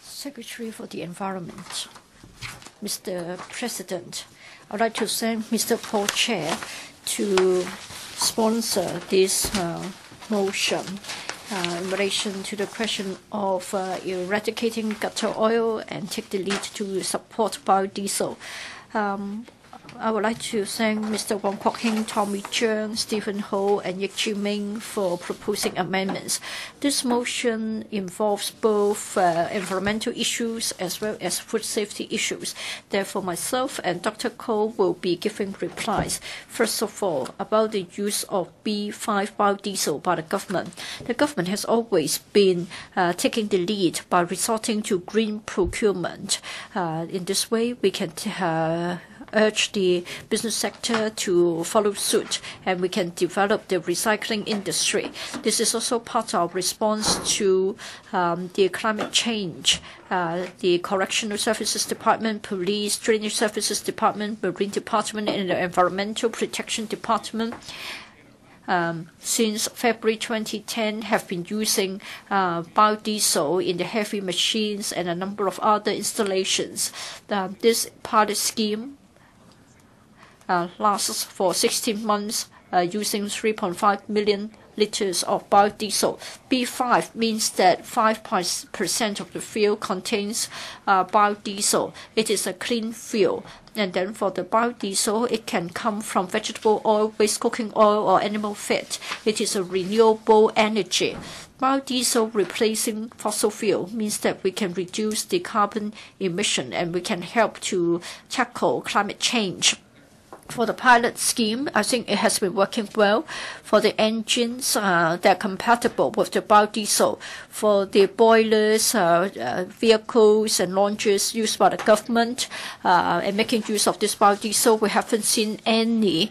Secretary for the Environment. Mr. President, I'd like to thank Mr. Paul Tse to sponsor this motion in relation to the question of eradicating gutter oil and take the lead to support biodiesel. I would like to thank Mr. Wong Kwok-hing, Tommy Cheung, Steven Ho, and Yik Chi Ming for proposing amendments. This motion involves both environmental issues as well as food safety issues. Therefore, myself and Dr. Ko will be giving replies. First of all, about the use of B5 biodiesel by the government. The government has always been taking the lead by resorting to green procurement. In this way, we can urge the business sector to follow suit, and we can develop the recycling industry. This is also part of our response to the climate change. The Correctional Services Department, Police, Drainage Services Department, Marine Department, and the Environmental Protection Department since February 2010 have been using biodiesel in the heavy machines and a number of other installations. This pilot scheme lasts for 16 months using 3.5 million litres of biodiesel. B5 means that 5% of the fuel contains biodiesel. It is a clean fuel. And then for the biodiesel, it can come from vegetable oil, waste cooking oil, or animal fat. It is a renewable energy. Biodiesel replacing fossil fuel means that we can reduce the carbon emission and we can help to tackle climate change. For the pilot scheme, I think it has been working well. For the engines, they're compatible with the biodiesel. For the boilers, vehicles, and launches used by the government, and making use of this biodiesel, we haven't seen any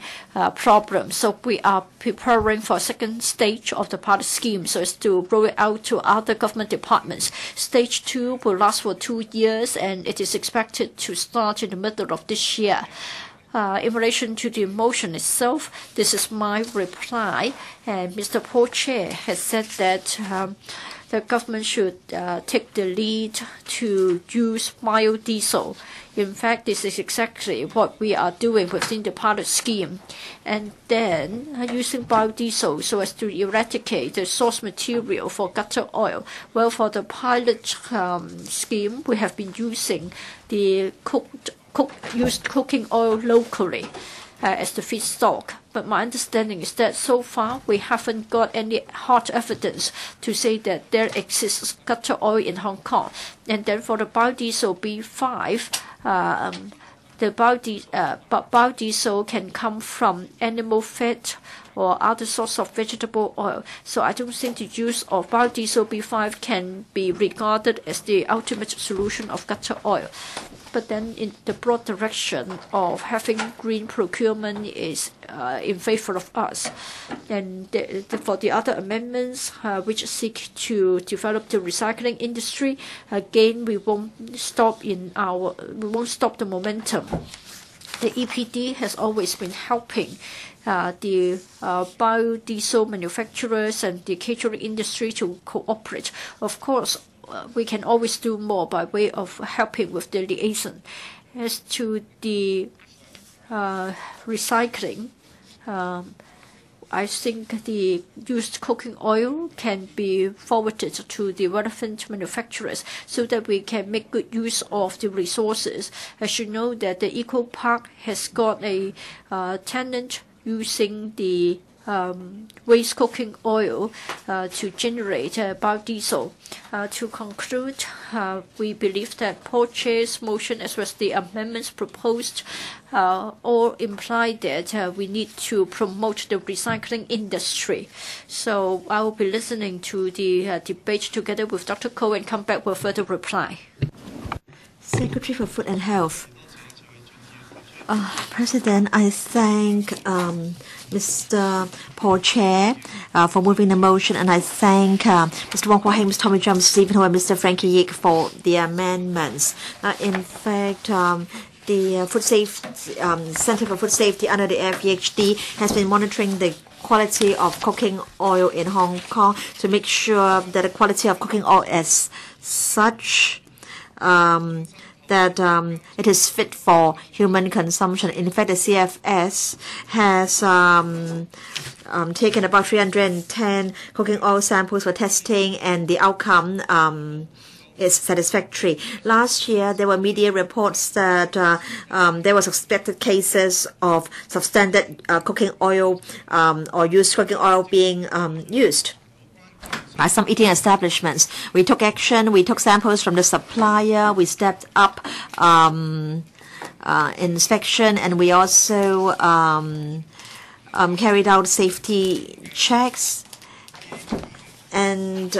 problems. So we are preparing for a second stage of the pilot scheme, so as to roll it out to other government departments. Stage 2 will last for 2 years, and it is expected to start in the middle of this year. In relation to the motion itself, this is my reply. And Mr. Paul Tse has said that the government should take the lead to use biodiesel. In fact, this is exactly what we are doing within the pilot scheme. And then using biodiesel so as to eradicate the source material for gutter oil. Well, for the pilot scheme, we have been using the used cooking oil locally as the feedstock. But my understanding is that so far we haven't got any hard evidence to say that there exists gutter oil in Hong Kong. And then for the biodiesel B5, the biodiesel can come from animal fat or other sorts of vegetable oil. So I don't think the use of biodiesel B5 can be regarded as the ultimate solution of gutter oil. But then in the broad direction of having green procurement is in favor of us. And for the other amendments which seek to develop the recycling industry, again, we won't stop the momentum. The EPD has always been helping the biodiesel manufacturers and the catering industry to cooperate. Of course, we can always do more by way of helping with the liaison. As to the recycling, I think the used cooking oil can be forwarded to the relevant manufacturers so that we can make good use of the resources. As you know, that the Eco Park has got a tenant using the waste cooking oil to generate biodiesel. To conclude, we believe that Paul Tse's motion as well as the amendments proposed all imply that we need to promote the recycling industry. So I will be listening to the debate together with Dr. Ko and come back with further reply. Secretary for Food and Health. President, I thank Mr. Paul Tse for moving the motion, and I thank Mr. Wong Kwok-hing, Mr. Tommy Cheung, Mr. Steven Ho, and Mr. Frankie Yick for the amendments. In fact, the Food Safety Center for Food Safety under the FEHD has been monitoring the quality of cooking oil in Hong Kong to make sure that the quality of cooking oil as such that it is fit for human consumption. In fact, the CFS has taken about 310 cooking oil samples for testing, and the outcome is satisfactory. Last year, there were media reports that there was suspected cases of substandard cooking oil or used cooking oil being used by some eating establishments. We took action. We took samples from the supplier. We stepped up inspection, and we also carried out safety checks and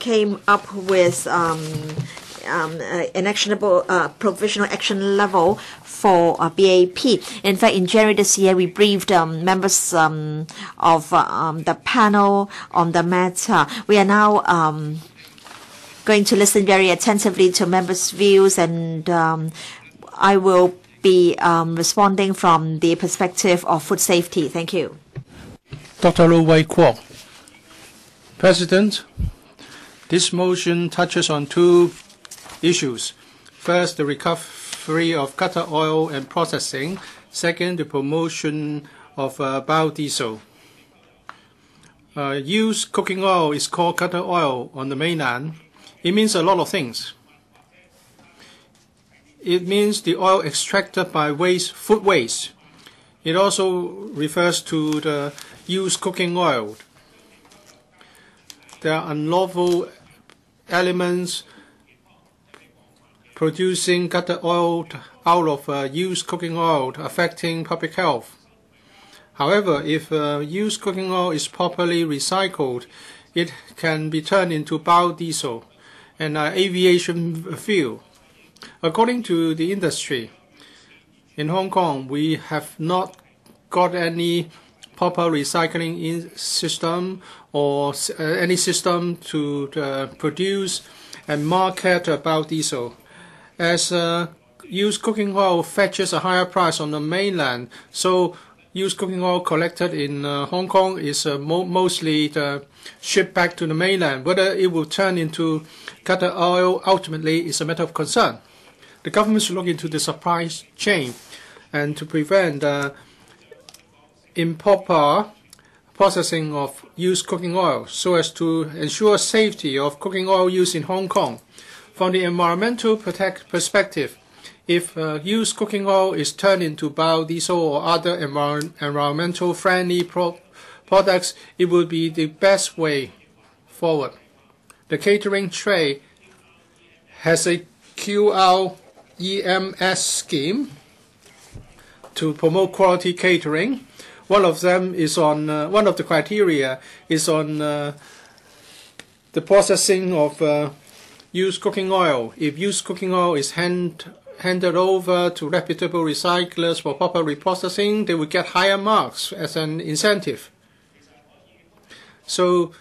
came up with an actionable provisional action level for BAP. In fact, in January this year, we briefed members of the panel on the matter. We are now going to listen very attentively to members' views, and I will be responding from the perspective of food safety. Thank you. Dr. Lo Wai-kwok. President, this motion touches on two issues. First, the recovery of cutter oil and processing. Second, the promotion of biodiesel. Used cooking oil is called cutter oil on the mainland. It means a lot of things. It means the oil extracted by waste, food waste. It also refers to the used cooking oil. There are unlawful elements producing gutter oil out of used cooking oil, affecting public health. However, if used cooking oil is properly recycled, it can be turned into biodiesel and aviation fuel. According to the industry, in Hong Kong, we have not got any proper recycling system or any system to produce and market biodiesel. As used cooking oil fetches a higher price on the mainland, so used cooking oil collected in Hong Kong is mostly shipped back to the mainland. Whether it will turn into gutter oil ultimately is a matter of concern. The government should look into the supply chain and to prevent improper processing of used cooking oil so as to ensure safety of cooking oil use in Hong Kong. From the environmental perspective, if used cooking oil is turned into biodiesel or other environmental friendly products, it will be the best way forward. The catering trade has a QLEMS scheme to promote quality catering. One of them is on one of the criteria is on the processing of used cooking oil. If used cooking oil is handed over to reputable recyclers for proper reprocessing, they will get higher marks as an incentive. So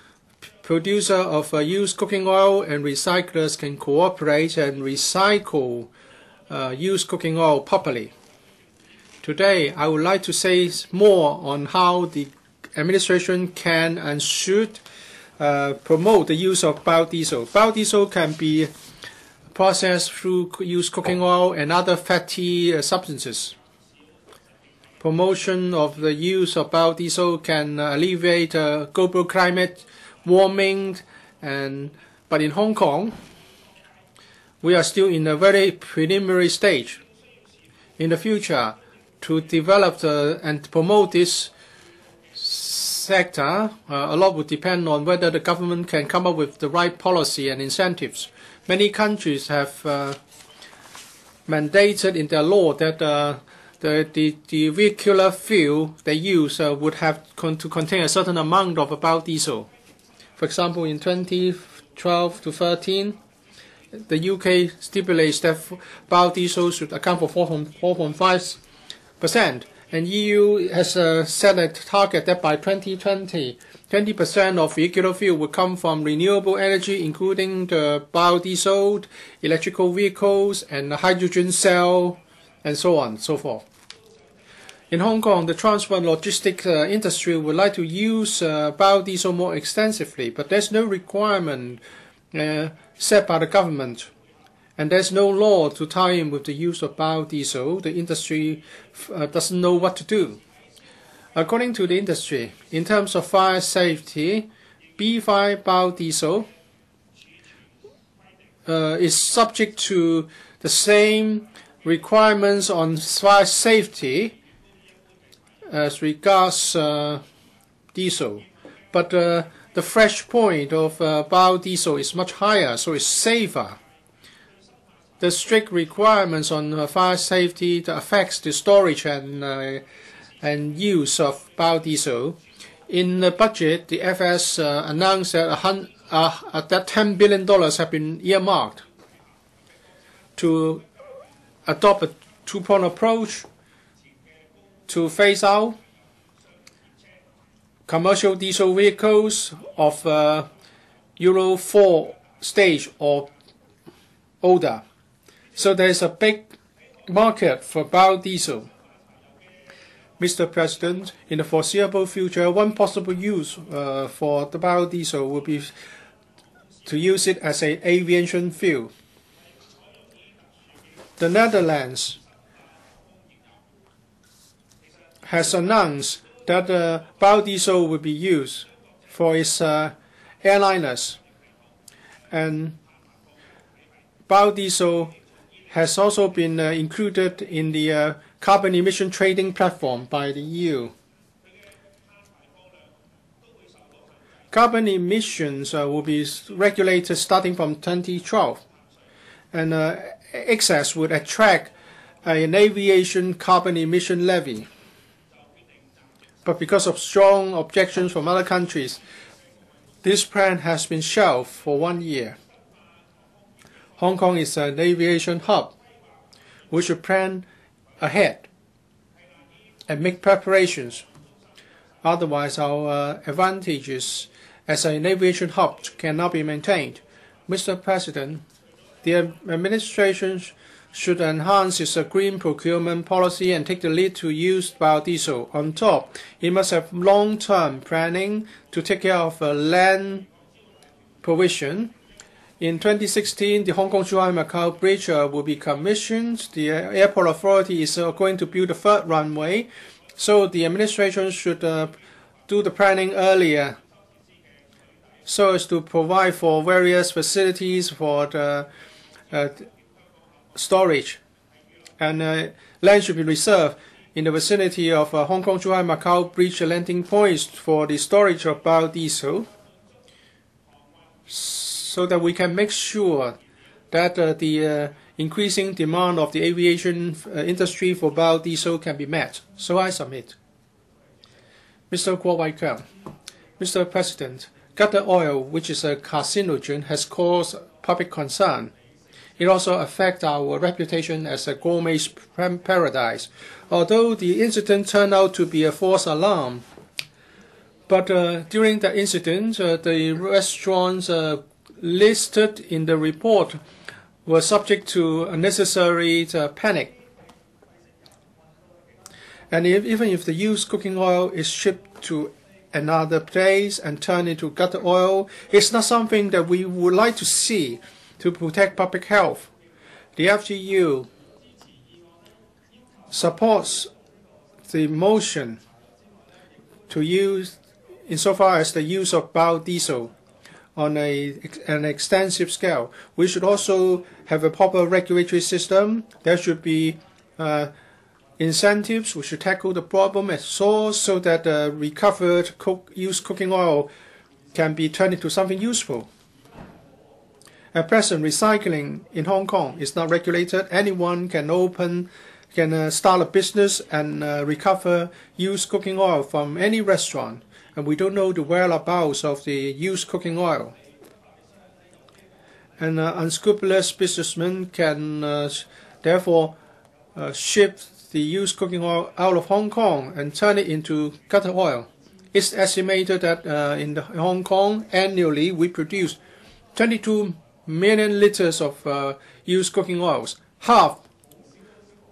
producer of used cooking oil and recyclers can cooperate and recycle used cooking oil properly. Today, I would like to say more on how the administration can and should promote the use of biodiesel. Biodiesel can be processed through used cooking oil and other fatty substances. Promotion of the use of biodiesel can alleviate global climate warming, but in Hong Kong, we are still in a very preliminary stage. In the future, to develop and promote this sector, a lot would depend on whether the government can come up with the right policy and incentives. Many countries have mandated in their law that the vehicular fuel they use would have to contain a certain amount of biodiesel. For example, in 2012 to 2013, the UK stipulates that biodiesel should account for 4.5%. And EU has set a target that by 2020, 20% of vehicular fuel will come from renewable energy, including the biodiesel, electrical vehicles, and the hydrogen cell, and so on and so forth. In Hong Kong, the transport and logistics industry would like to use biodiesel more extensively, but there's no requirement set by the government. And there's no law to tie in with the use of biodiesel. The industry doesn't know what to do. According to the industry, in terms of fire safety, B5 biodiesel is subject to the same requirements on fire safety as regards diesel. But the fresh point of biodiesel is much higher, so it's safer. The strict requirements on fire safety that affects the storage and use of biodiesel. In the budget, the FS announced that $10 billion have been earmarked to adopt a two-pronged approach to phase out commercial diesel vehicles of Euro 4 stage or older. So there's a big market for biodiesel. Mr. President, in the foreseeable future, one possible use for the biodiesel would be to use it as an aviation fuel. The Netherlands has announced that biodiesel will be used for its airliners, and biodiesel has also been included in the carbon emission trading platform by the EU. Carbon emissions will be regulated starting from 2012, and excess would attract an aviation carbon emission levy. But because of strong objections from other countries, this plan has been shelved for 1 year. Hong Kong is an aviation hub. We should plan ahead and make preparations. Otherwise, our advantages as an aviation hub cannot be maintained. Mr. President, the administration should enhance its green procurement policy and take the lead to use biodiesel. On top, it must have long-term planning to take care of land provision. In 2016, the Hong Kong-Zhuhai-Macau Bridge will be commissioned. The airport authority is going to build a third runway, so the administration should do the planning earlier so as to provide for various facilities for the storage. And land should be reserved in the vicinity of Hong Kong-Zhuhai-Macau Bridge landing points for the storage of biodiesel, so that we can make sure that the increasing demand of the aviation industry for biodiesel can be met. So I submit. Mr. Kwok Wai-keung, Mr. President, gutter oil, which is a carcinogen, has caused public concern. It also affects our reputation as a gourmet paradise, although the incident turned out to be a false alarm. But during the incident, the restaurants listed in the report were subject to unnecessary panic. And even if the used cooking oil is shipped to another place and turned into gutter oil, it's not something that we would like to see to protect public health. The FGU supports the motion to use, insofar as the use of biodiesal on an extensive scale. We should also have a proper regulatory system. There should be Incentives, we should tackle the problem at source so that the recovered used cooking oil can be turned into something useful. At present, recycling in Hong Kong is not regulated. Anyone can start a business and recover used cooking oil from any restaurant, and we don't know the whereabouts of the used cooking oil. And unscrupulous businessmen can therefore ship the used cooking oil out of Hong Kong and turn it into gutter oil. It's estimated that in Hong Kong annually we produce 22 million liters of used cooking oils. Half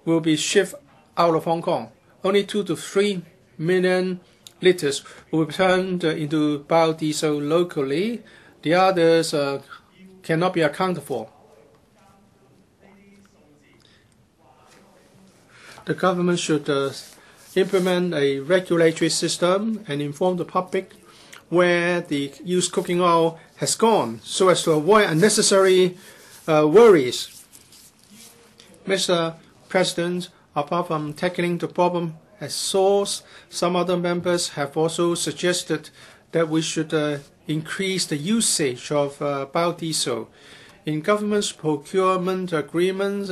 will be shipped out of Hong Kong. Only 2 to 3 million liters will be turned into biodiesel locally. The others cannot be accounted for. The government should implement a regulatory system and inform the public where the used cooking oil has gone, so as to avoid unnecessary worries. Mr. President, apart from tackling the problem at source, some other members have also suggested that we should increase the usage of biodiesel. In government's procurement agreements,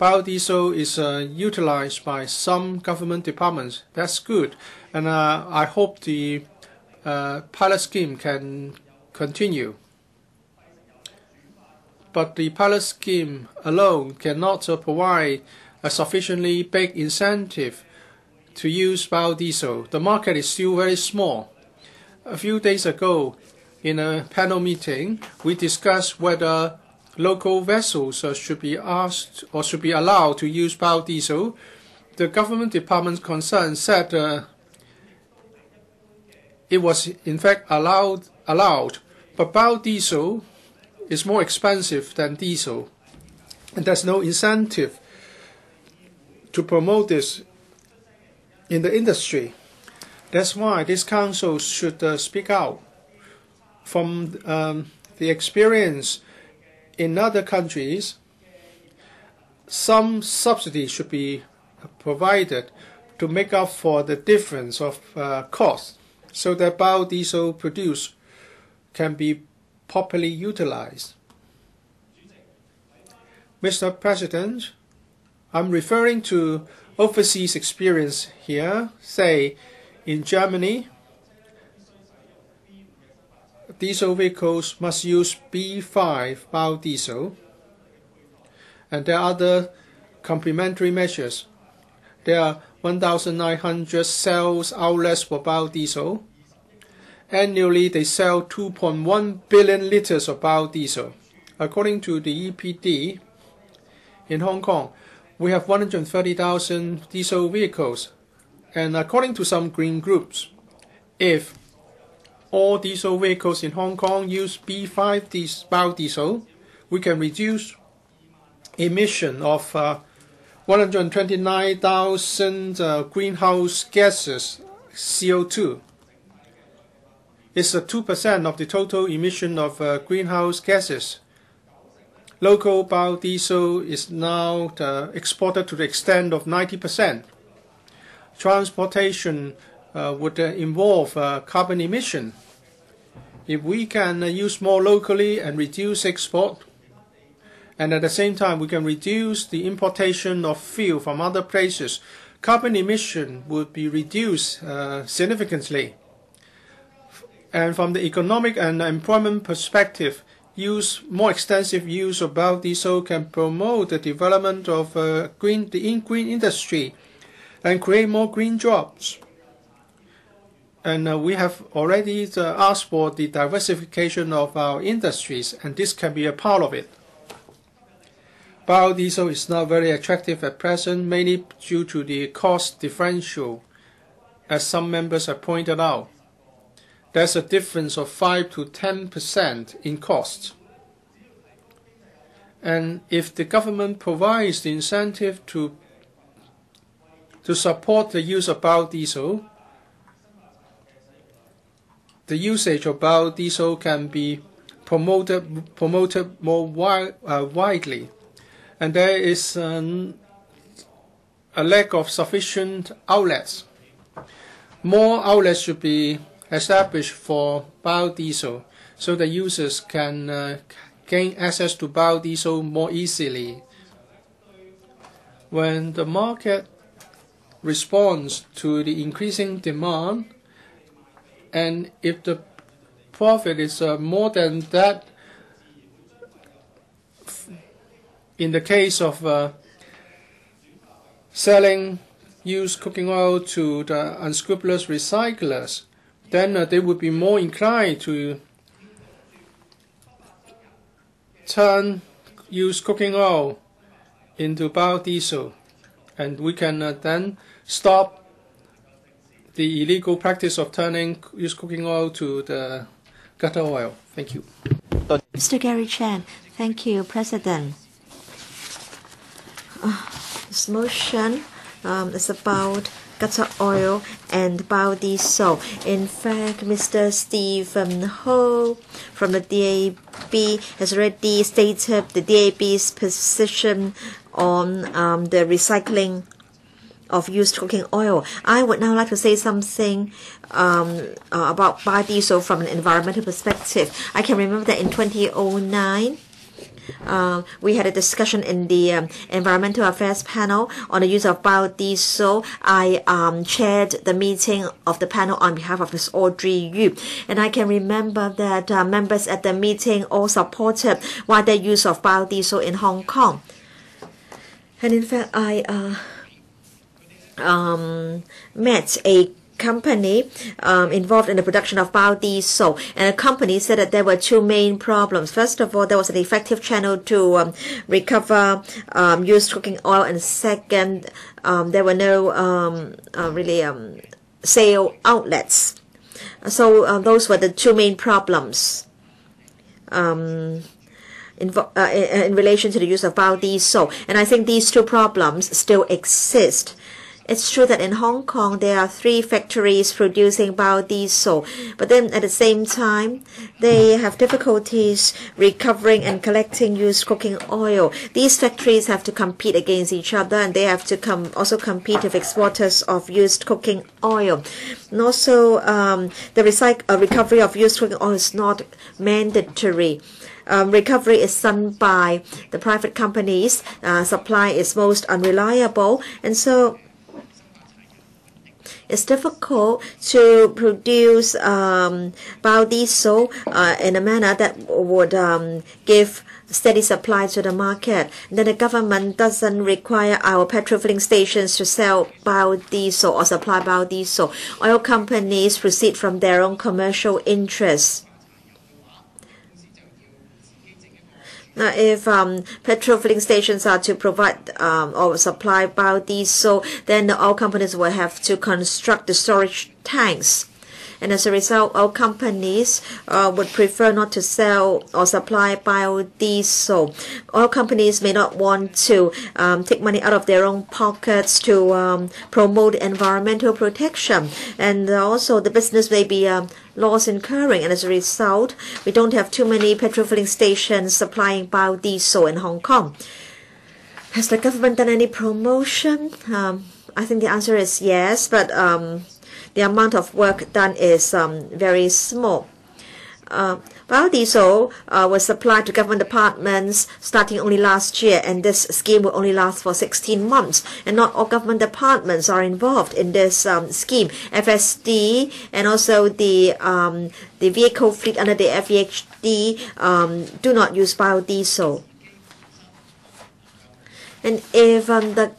biodiesel is utilized by some government departments. That's good, and I hope the pilot scheme can continue. But the pilot scheme alone cannot provide a sufficiently big incentive to use biodiesel. The market is still very small. A few days ago, in a panel meeting, we discussed whether local vessels should be asked or should be allowed to use biodiesel. The government department's concern said it was in fact allowed, but biodiesel is more expensive than diesel, and there's no incentive to promote this in the industry. That's why this council should speak out. From the experience in other countries, some subsidy should be provided to make up for the difference of cost, so that biodiesel produced can be properly utilized. Mr. President, I'm referring to overseas experience here. Say, in Germany, diesel vehicles must use B5 biodiesel, and there are other complementary measures. There are 1,900 sales outlets for biodiesel. Annually, they sell 2.1 billion liters of biodiesel. According to the EPD in Hong Kong, we have 130,000 diesel vehicles. And according to some green groups, if all diesel vehicles in Hong Kong use B5 biodiesel, we can reduce emission of 129,000 greenhouse gases, CO2. It's 2% of the total emission of greenhouse gases. Local biodiesel is now exported to the extent of 90%. Transportation would involve carbon emission. If we can use more locally and reduce export, and at the same time we can reduce the importation of fuel from other places, carbon emission would be reduced significantly. And from the economic and employment perspective, more extensive use of biodiesel can promote the development of the green industry and create more green jobs. And we have already asked for the diversification of our industries, and this can be a part of it. Biodiesel is not very attractive at present, mainly due to the cost differential, as some members have pointed out. There's a difference of 5 to 10% in cost. And if the government provides the incentive to support the use of biodiesel, the usage of biodiesel can be promoted more widely. And there is a lack of sufficient outlets. More outlets should be established for biodiesel so that users can gain access to biodiesel more easily. When the market responds to the increasing demand, and if the profit is more than that, in the case of selling used cooking oil to the unscrupulous recyclers, then they would be more inclined to turn used cooking oil into biodiesel, and we can then stop the illegal practice of turning used cooking oil to the gutter oil. Thank you. Mr. Gary Chan. Thank you, President. This motion is about gutter oil and biodiesel. In fact, Mr. Steven Ho from the DAB has already stated the DAB's position on the recycling of used cooking oil. I would now like to say something about biodiesel from an environmental perspective. I can remember that in 2009, we had a discussion in the Environmental Affairs Panel on the use of biodiesel. I chaired the meeting of the panel on behalf of Ms. Audrey Eu. And I can remember that members at the meeting all supported wider use of biodiesel in Hong Kong. And in fact, I met a company involved in the production of biodiesel, and the company said that there were two main problems. First of all, there was an effective channel to recover used cooking oil, and second, there were no sale outlets. So those were the two main problems in relation to the use of biodiesel, and I think these two problems still exist. It's true that in Hong Kong there are three factories producing biodiesel, but then at the same time they have difficulties recovering and collecting used cooking oil. These factories have to compete against each other, and they have to also compete with exporters of used cooking oil. And also the recovery of used cooking oil is not mandatory. Recovery is done by the private companies. Supply is most unreliable, and so it's difficult to produce biodiesel in a manner that would give steady supply to the market. And then the government doesn't require our petrol filling stations to sell biodiesel or supply biodiesel. Oil companies proceed from their own commercial interests. Now, if petrol filling stations are to provide or supply biodiesel, then the oil companies will have to construct the storage tanks. And as a result, oil companies would prefer not to sell or supply biodiesel. Oil companies may not want to take money out of their own pockets to promote environmental protection. And also the business may be loss incurring. And as a result, we don't have too many petrol filling stations supplying biodiesel in Hong Kong. Has the government done any promotion? I think the answer is yes, but the amount of work done is very small. Biodiesel was supplied to government departments starting only last year, and this scheme will only last for 16 months. And not all government departments are involved in this scheme. FSD and also the vehicle fleet under the FEHD do not use biodiesel. And if the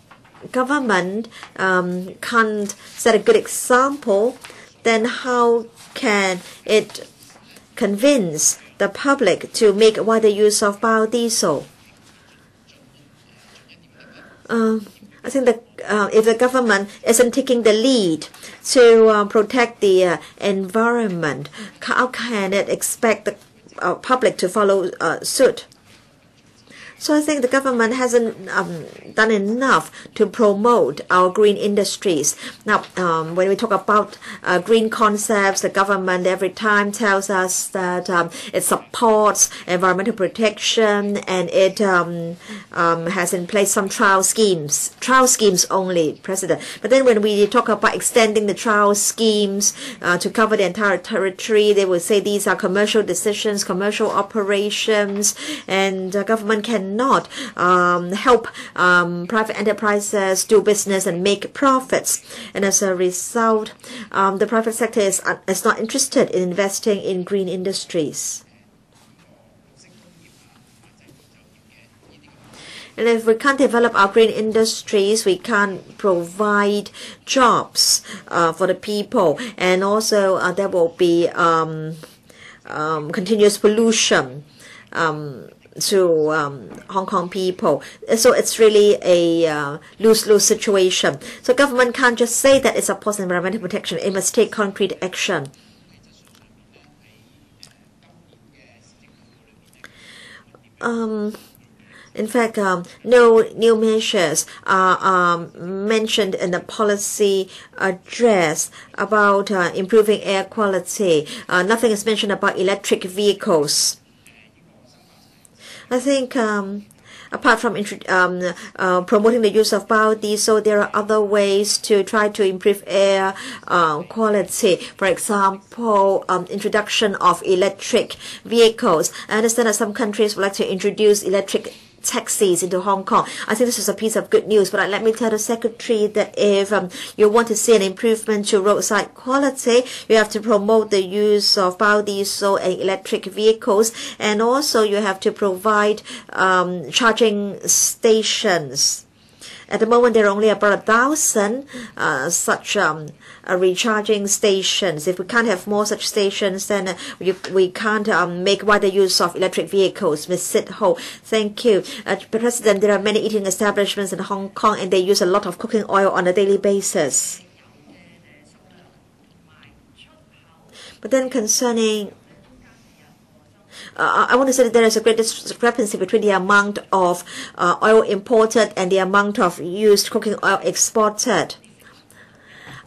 government can't set a good example, then how can it convince the public to make wider use of biodiesel? I think that if the government isn't taking the lead to protect the environment, how can it expect the public to follow suit? So I think the government hasn't done enough to promote our green industries. Now, when we talk about green concepts, the government every time tells us that it supports environmental protection and it has in place some trial schemes only, President. But then when we talk about extending the trial schemes to cover the entire territory, they will say these are commercial decisions, commercial operations, and the government cannot help private enterprises do business and make profits. And as a result, the private sector is not interested in investing in green industries. And if we can't develop our green industries, we can't provide jobs for the people. And also there will be continuous pollution to Hong Kong people. So it's really a lose-lose situation. So government can't just say that it supports environmental protection. It must take concrete action. In fact, no new measures are mentioned in the policy address about improving air quality. Nothing is mentioned about electric vehicles. I think apart from promoting the use of biodiesel, there are other ways to try to improve air quality. For example, introduction of electric vehicles. I understand that some countries would like to introduce electric taxis into Hong Kong. I think this is a piece of good news, but let me tell the Secretary that if you want to see an improvement to roadside quality, you have to promote the use of biodiesel and electric vehicles, and also you have to provide charging stations. At the moment, there are only about 1,000 such recharging stations. If we can't have more such stations, then we can't make wider use of electric vehicles. Ms. Cyd Ho, thank you. President, there are many eating establishments in Hong Kong, and they use a lot of cooking oil on a daily basis. But then concerning... I want to say that there is a great discrepancy between the amount of oil imported and the amount of used cooking oil exported.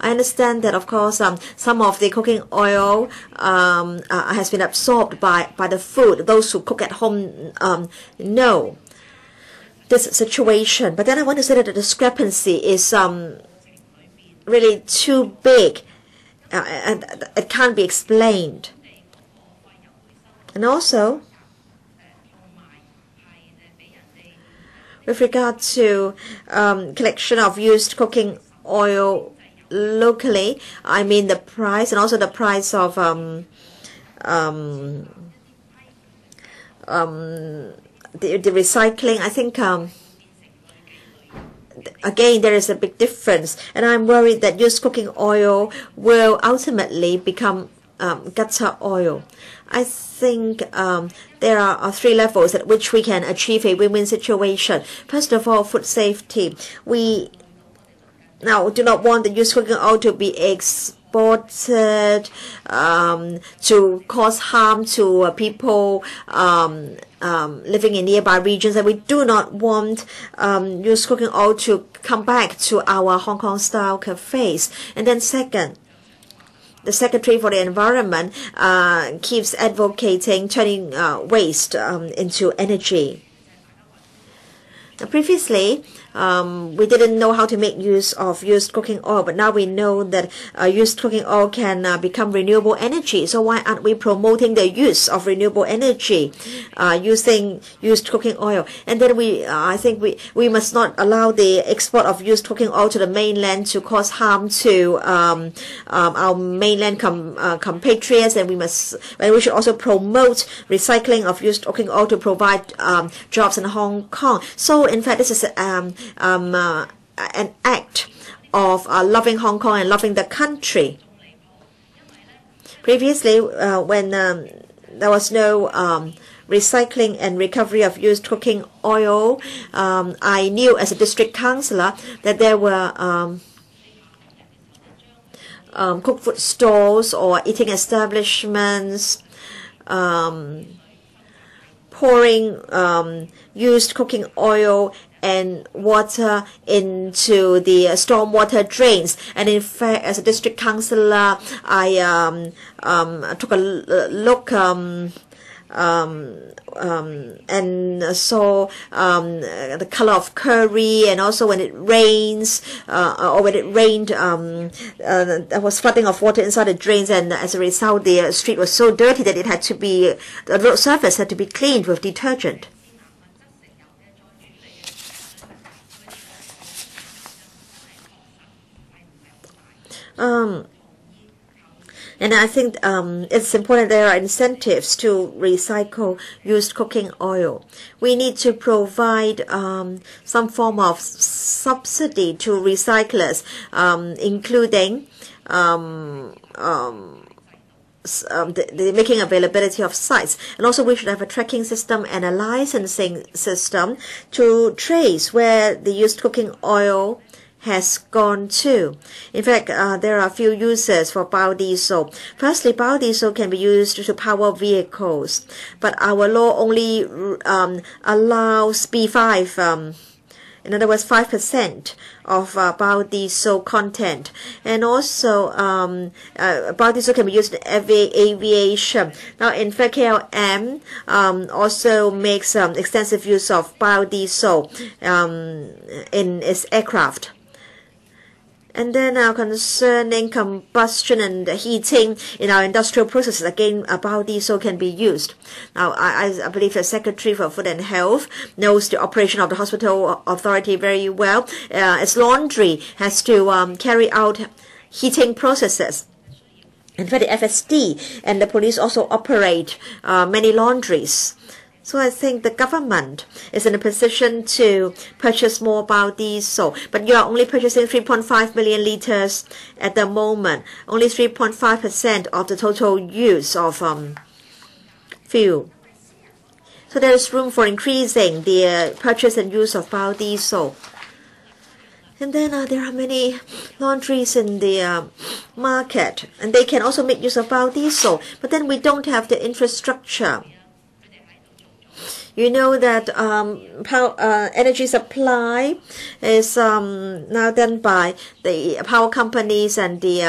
I understand that, of course, some of the cooking oil has been absorbed by the food. Those who cook at home know this situation. But then I want to say that the discrepancy is really too big, and it can't be explained. And also, with regard to collection of used cooking oil locally, I mean the price, and also the price of the recycling. I think, again, there is a big difference, and I'm worried that used cooking oil will ultimately become gutter oil. I think there are three levels at which we can achieve a win-win situation. First of all, food safety. We now do not want the used cooking oil to be exported to cause harm to people living in nearby regions, and we do not want used cooking oil to come back to our Hong Kong-style cafes. And then second, the Secretary for the Environment keeps advocating turning waste into energy. Now, previously, we didn't know how to make use of used cooking oil, but now we know that used cooking oil can become renewable energy. So why aren't we promoting the use of renewable energy using used cooking oil? And then I think we must not allow the export of used cooking oil to the mainland to cause harm to our mainland compatriots, and we should also promote recycling of used cooking oil to provide jobs in Hong Kong. So in fact, this is an act of loving Hong Kong and loving the country. Previously, when there was no recycling and recovery of used cooking oil, I knew as a district councillor that there were cooked food stores or eating establishments pouring used cooking oil and water into the stormwater drains. And in fact, as a district councillor, I took a look and saw the color of curry, and also when it rains or when it rained, there was flooding of water inside the drains, and as a result, the street was so dirty that it had to be, the road surface had to be cleaned with detergent. And I think it's important there are incentives to recycle used cooking oil. We need to provide some form of subsidy to recyclers, including the making availability of sites. And also we should have a tracking system and a licensing system to trace where the used cooking oil has gone to. In fact, there are a few uses for biodiesel. Firstly, biodiesel can be used to power vehicles, but our law only allows B5, in other words, 5% of biodiesel content. And also, biodiesel can be used in aviation. Now, in fact, KLM also makes extensive use of biodiesel in its aircraft. And then concerning combustion and heating in our industrial processes, again, biodiesel can be used. Now, I believe the Secretary for Food and Health knows the operation of the hospital authority very well. Its laundry has to carry out heating processes. In fact, the FSD and the police also operate many laundries. So I think the government is in a position to purchase more biodiesel, but you are only purchasing 3.5 million litres at the moment, only 3.5% of the total use of fuel. So there is room for increasing the purchase and use of biodiesel. And then there are many laundries in the market, and they can also make use of biodiesel, but then we don't have the infrastructure. You know that power, energy supply is now done by the power companies and the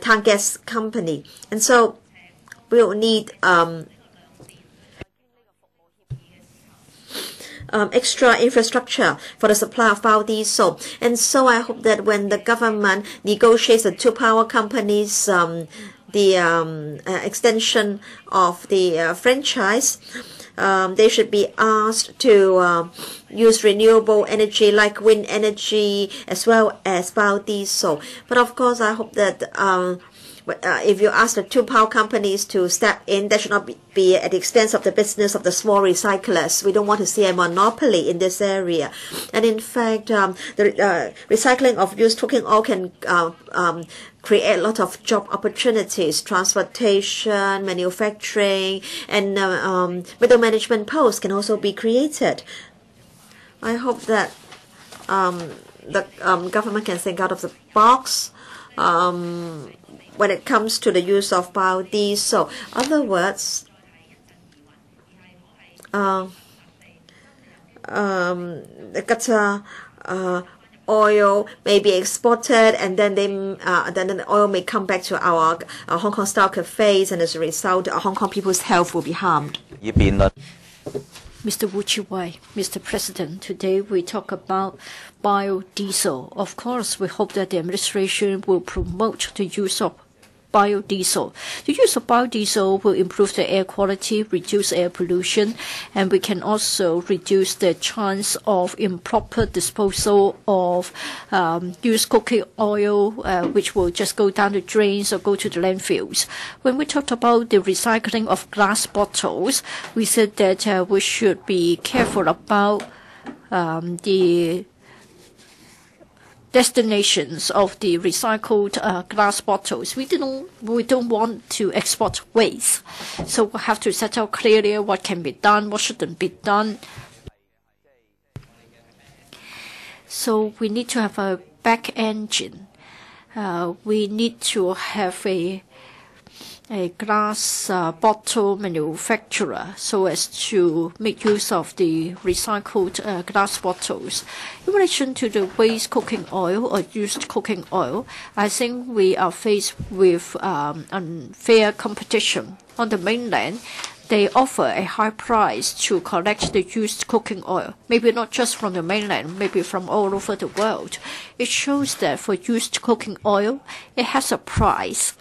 Tang Gas Company. And so we'll need extra infrastructure for the supply of biodiesel. And so I hope that when the government negotiates the two power companies, the extension of the franchise, they should be asked to use renewable energy like wind energy as well as biodiesel. But of course, I hope that if you ask the two power companies to step in, that should not be at the expense of the business of the small recyclers. We don't want to see a monopoly in this area. And in fact, the recycling of used cooking oil can create a lot of job opportunities, transportation, manufacturing, and middle management posts can also be created. I hope that the government can think out of the box when it comes to the use of biodiesel. In other words, the gutter oil may be exported, and then the oil may come back to our Hong Kong style cafes, and as a result, Hong Kong people's health will be harmed. Mr. Wu Chi-wai, Mr. President, today we talk about biodiesel. Of course, we hope that the administration will promote the use of biodiesel. The use of biodiesel will improve the air quality, reduce air pollution, and we can also reduce the chance of improper disposal of used cooking oil, which will just go down the drains or go to the landfills. When we talked about the recycling of glass bottles, we said that we should be careful about the destinations of the recycled glass bottles. We don't want to export waste, so we have to set out clearly what can be done, what shouldn't be done. So we need to have a back engine. We need to have a a glass bottle manufacturer so as to make use of the recycled glass bottles. In relation to the waste cooking oil or used cooking oil, I think we are faced with unfair competition. On the mainland, they offer a high price to collect the used cooking oil, maybe not just from the mainland, maybe from all over the world. It shows that for used cooking oil, it has a price.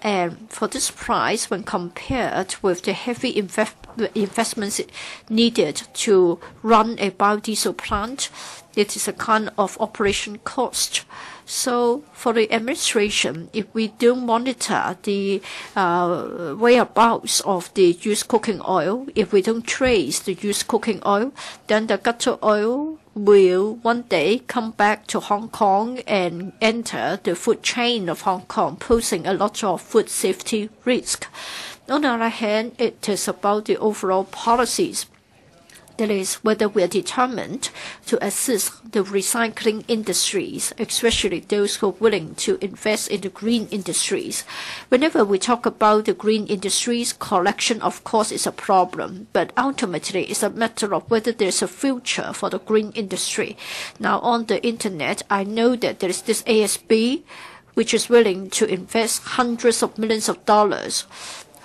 And for this price, when compared with the heavy investments needed to run a biodiesel plant, it is a kind of operation cost. So for the administration, if we don't monitor the whereabouts of the used cooking oil, if we don't trace the used cooking oil, then the gutter oil will one day come back to Hong Kong and enter the food chain of Hong Kong, posing a lot of food safety risk. On the other hand, it is about the overall policies. That is, whether we are determined to assist the recycling industries, especially those who are willing to invest in the green industries. Whenever we talk about the green industries, collection, of course, is a problem. But ultimately, it's a matter of whether there's a future for the green industry. Now, on the Internet, I know that there is this ASB, which is willing to invest hundreds of millions of dollars,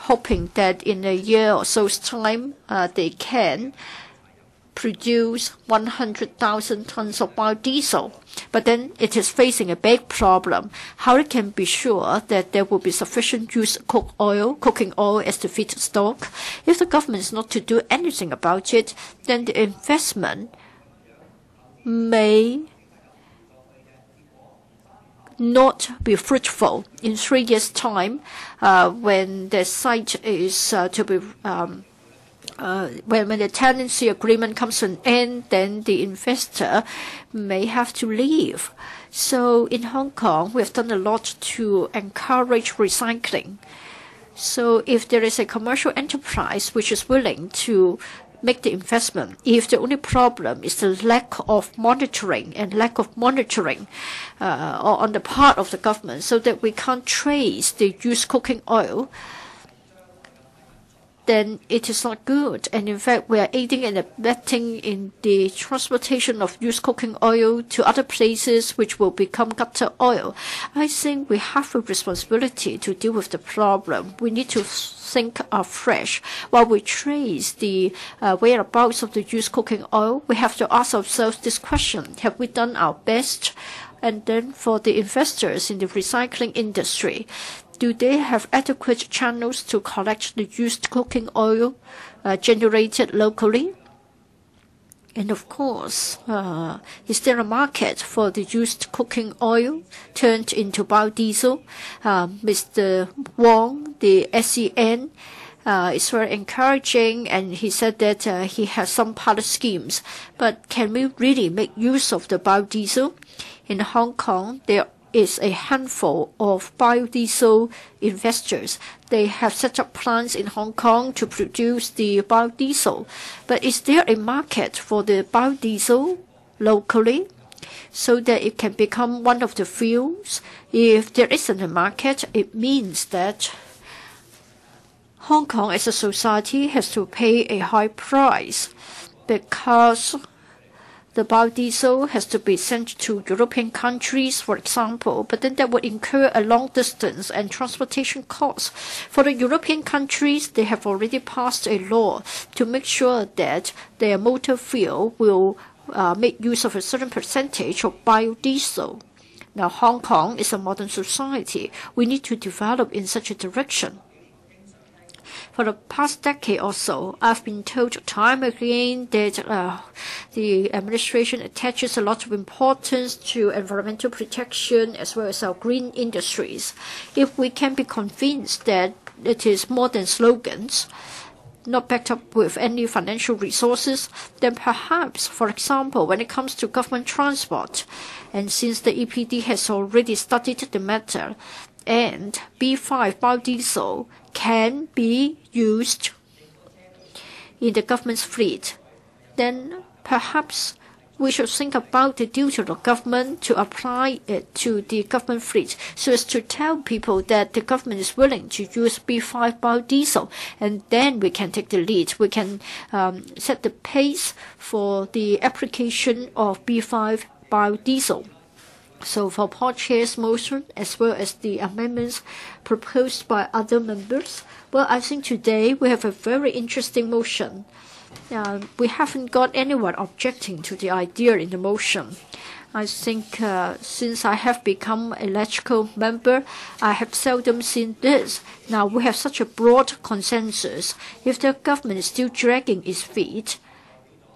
hoping that in a year or so's time, they can produce 100,000 tons of biodiesel. But then it is facing a big problem. How it can be sure that there will be sufficient used cooking oil as the feedstock? If the government is not to do anything about it, then the investment may not be fruitful. In 3 years' time, when the site is to be when the tenancy agreement comes to an end, then the investor may have to leave. So in Hong Kong, we have done a lot to encourage recycling. So if there is a commercial enterprise which is willing to make the investment, if the only problem is the lack of monitoring on the part of the government, so that we can't trace the used cooking oil, then it is not good. And in fact, we are aiding and abetting in the transportation of used cooking oil to other places which will become gutter oil. I think we have a responsibility to deal with the problem. We need to think afresh. While we trace the whereabouts of the used cooking oil, we have to ask ourselves this question: have we done our best? And then for the investors in the recycling industry, do they have adequate channels to collect the used cooking oil generated locally? And of course, is there a market for the used cooking oil turned into biodiesel? Mr. Wong, the SEN, is very encouraging, and he said that he has some pilot schemes. But can we really make use of the biodiesel? In Hong Kong, there is a handful of biodiesel investors. They have set up plants in Hong Kong to produce the biodiesel. But is there a market for the biodiesel locally, so that it can become one of the fuels? If there isn't a market, it means that Hong Kong as a society has to pay a high price, because the biodiesel has to be sent to European countries, for example, but then that would incur a long distance and transportation costs. For the European countries, they have already passed a law to make sure that their motor fuel will make use of a certain percentage of biodiesel. Now, Hong Kong is a modern society. We need to develop in such a direction. For the past decade or so, I've been told time again that the administration attaches a lot of importance to environmental protection as well as our green industries. If we can be convinced that it is more than slogans, not backed up with any financial resources, then perhaps, for example, when it comes to government transport, and since the EPD has already studied the matter, and B5 biodiesel can be used in the government's fleet, then perhaps we should think about the duty of the government to apply it to the government fleet so as to tell people that the government is willing to use B5 biodiesel, and then we can take the lead. We can set the pace for the application of B5 biodiesel. So for Paul Tse's motion, as well as the amendments proposed by other members, well, I think today we have a very interesting motion. We haven't got anyone objecting to the idea in the motion. I think since I have become a electrical member, I have seldom seen this. Now we have such a broad consensus. If the government is still dragging its feet,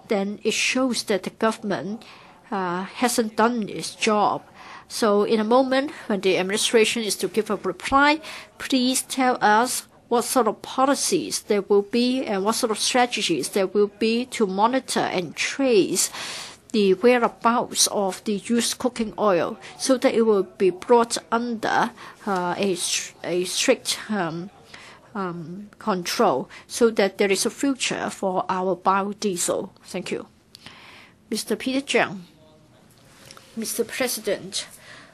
then it shows that the government hasn't done its job. So in a moment when the administration is to give a reply, please tell us what sort of policies there will be and what sort of strategies there will be to monitor and trace the whereabouts of the used cooking oil, so that it will be brought under a strict control, so that there is a future for our biodiesel. Thank you. Mr. Peter Chiang. Mr. President,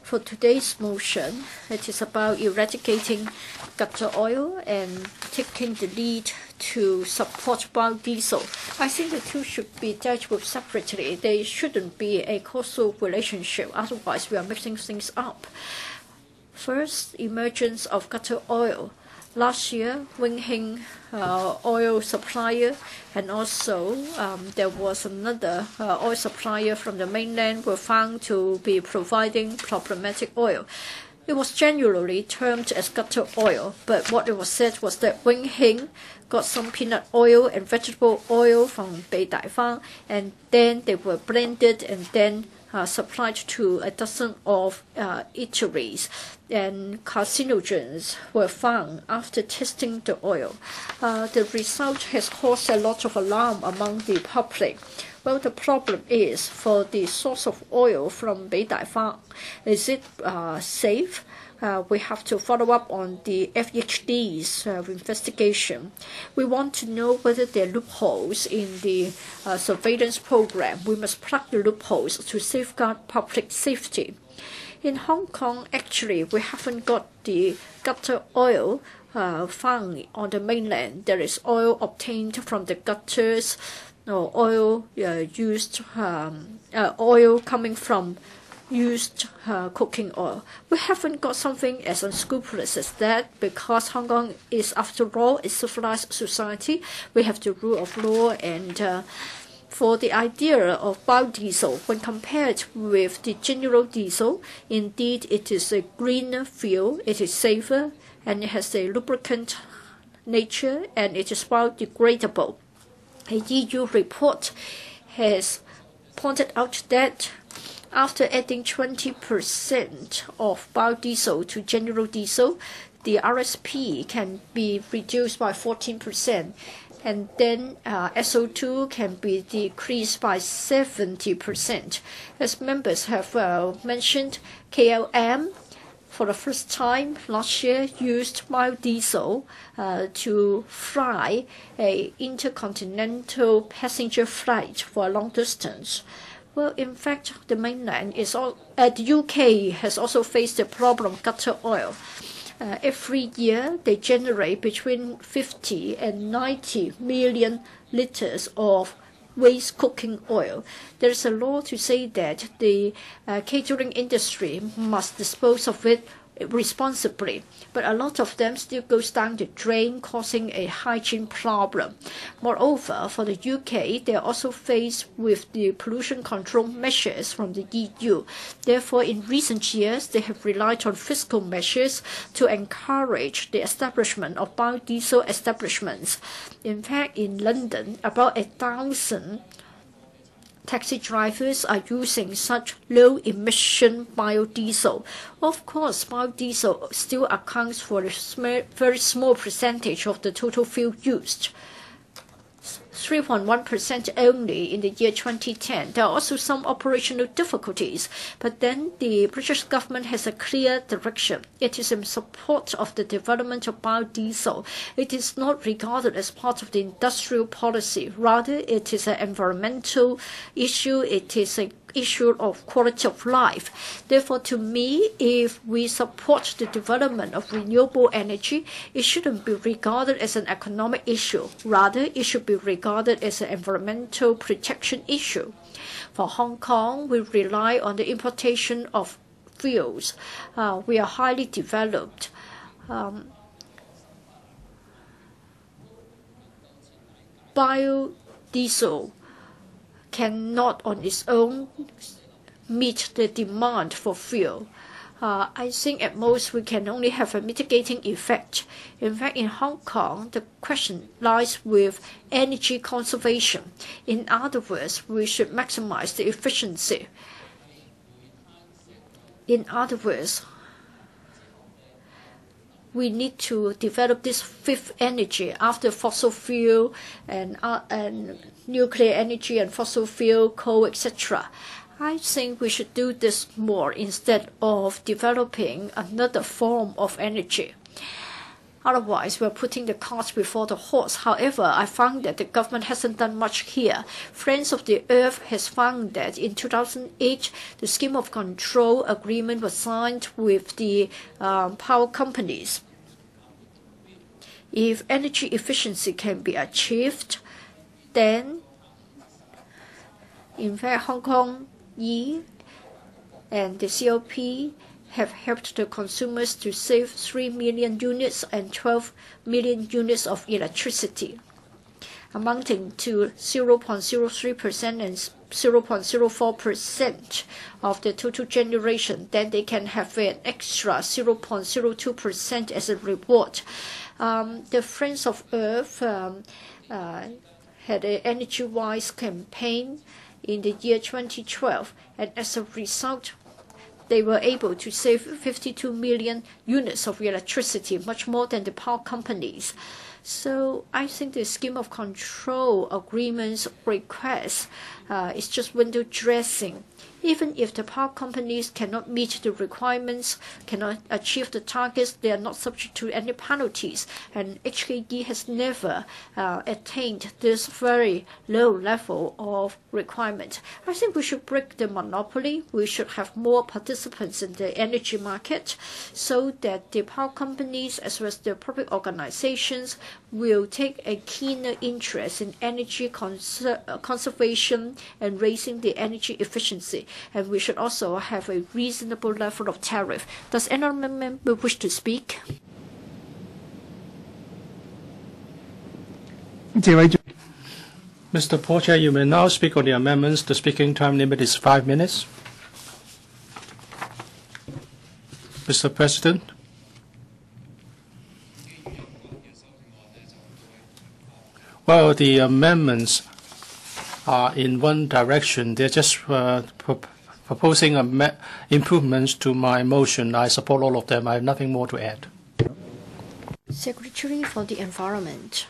for today's motion, it is about eradicating gutter oil and taking the lead to support biodiesel. I think the two should be dealt with separately. They shouldn't be a causal relationship, otherwise we are mixing things up. First, emergence of gutter oil. Last year, Wing Hing oil supplier, and also there was another oil supplier from the mainland, were found to be providing problematic oil. It was generally termed as gutter oil, but what it was said was that Wing Hing got some peanut oil and vegetable oil from Bei Dai Fang, and then they were blended and then supplied to a dozen of eateries, and carcinogens were found after testing the oil. The result has caused a lot of alarm among the public. Well, the problem is for the source of oil from Bei Dai Fang, is it safe? We have to follow up on the FEHD's investigation. We want to know whether there are loopholes in the surveillance program. We must plug the loopholes to safeguard public safety. In Hong Kong, actually, we haven't got the gutter oil found on the mainland. There is oil obtained from the gutters, or oil used, oil coming from used cooking oil. We haven't got something as unscrupulous as that, because Hong Kong is, after all, a civilized society. We have the rule of law, and for the idea of biodiesel, when compared with the general diesel, indeed it is a greener fuel, it is safer, and it has a lubricant nature, and it is biodegradable. A EU report has pointed out that after adding 20% of biodiesel to general diesel, the RSP can be reduced by 14%, and then SO2 can be decreased by 70%. As members have mentioned, KLM for the first time last year used biodiesel to fly an intercontinental passenger flight for a long distance. Well, in fact, the mainland is all. The UK has also faced the problem of gutter oil. Every year, they generate between 50 and 90 million litres of waste cooking oil. There is a law to say that the catering industry must dispose of it responsibly, but a lot of them still goes down the drain, causing a hygiene problem. Moreover, for the UK, they are also faced with the pollution control measures from the EU. Therefore, in recent years, they have relied on fiscal measures to encourage the establishment of biodiesel establishments. In fact, in London, about 1,000 taxi drivers are using such low-emission biodiesel. Of course, biodiesel still accounts for a very small percentage of the total fuel used. 3.1% only in the year 2010. There are also some operational difficulties, but then the British government has a clear direction. It is in support of the development of biodiesel. It is not regarded as part of the industrial policy. Rather, it is an environmental issue. It is a issue of quality of life. Therefore, to me, if we support the development of renewable energy, it shouldn't be regarded as an economic issue. Rather, it should be regarded as an environmental protection issue. For Hong Kong, we rely on the importation of fuels. We are highly developed. Biodiesel cannot on its own meet the demand for fuel. I think at most we can only have a mitigating effect. In fact, in Hong Kong, the question lies with energy conservation. In other words, we should maximize the efficiency. In other words, we need to develop this fifth energy after fossil fuel and nuclear energy and fossil fuel, coal, etc. I think we should do this more instead of developing another form of energy. Otherwise, we're putting the cart before the horse. However, I found that the government hasn't done much here. Friends of the Earth has found that in 2008, the scheme of control agreement was signed with the power companies. If energy efficiency can be achieved, then, in fact, Hong Kong E and the CLP have helped the consumers to save 3 million units and 12 million units of electricity, amounting to 0.03% and 0.04% of the total generation. Then they can have an extra 0.02% as a reward. The Friends of Earth had an energy-wise campaign in the year 2012, and as a result, they were able to save 52 million units of electricity, much more than the power companies. So I think the scheme of control agreements request is just window dressing. Even if the power companies cannot meet the requirements, cannot achieve the targets, they are not subject to any penalties. And HKE has never attained this very low level of requirement. I think we should break the monopoly. We should have more participants in the energy market so that the power companies as well as the public organizations will take a keener interest in energy conservation and raising the energy efficiency. And we should also have a reasonable level of tariff. Does any member wish to speak? Mr. Paul Tse, you may now speak on the amendments. The speaking time limit is 5 minutes. Mr. President, well, the amendments are in one direction. They're just proposing improvements to my motion. I support all of them. I have nothing more to add. Secretary for the Environment.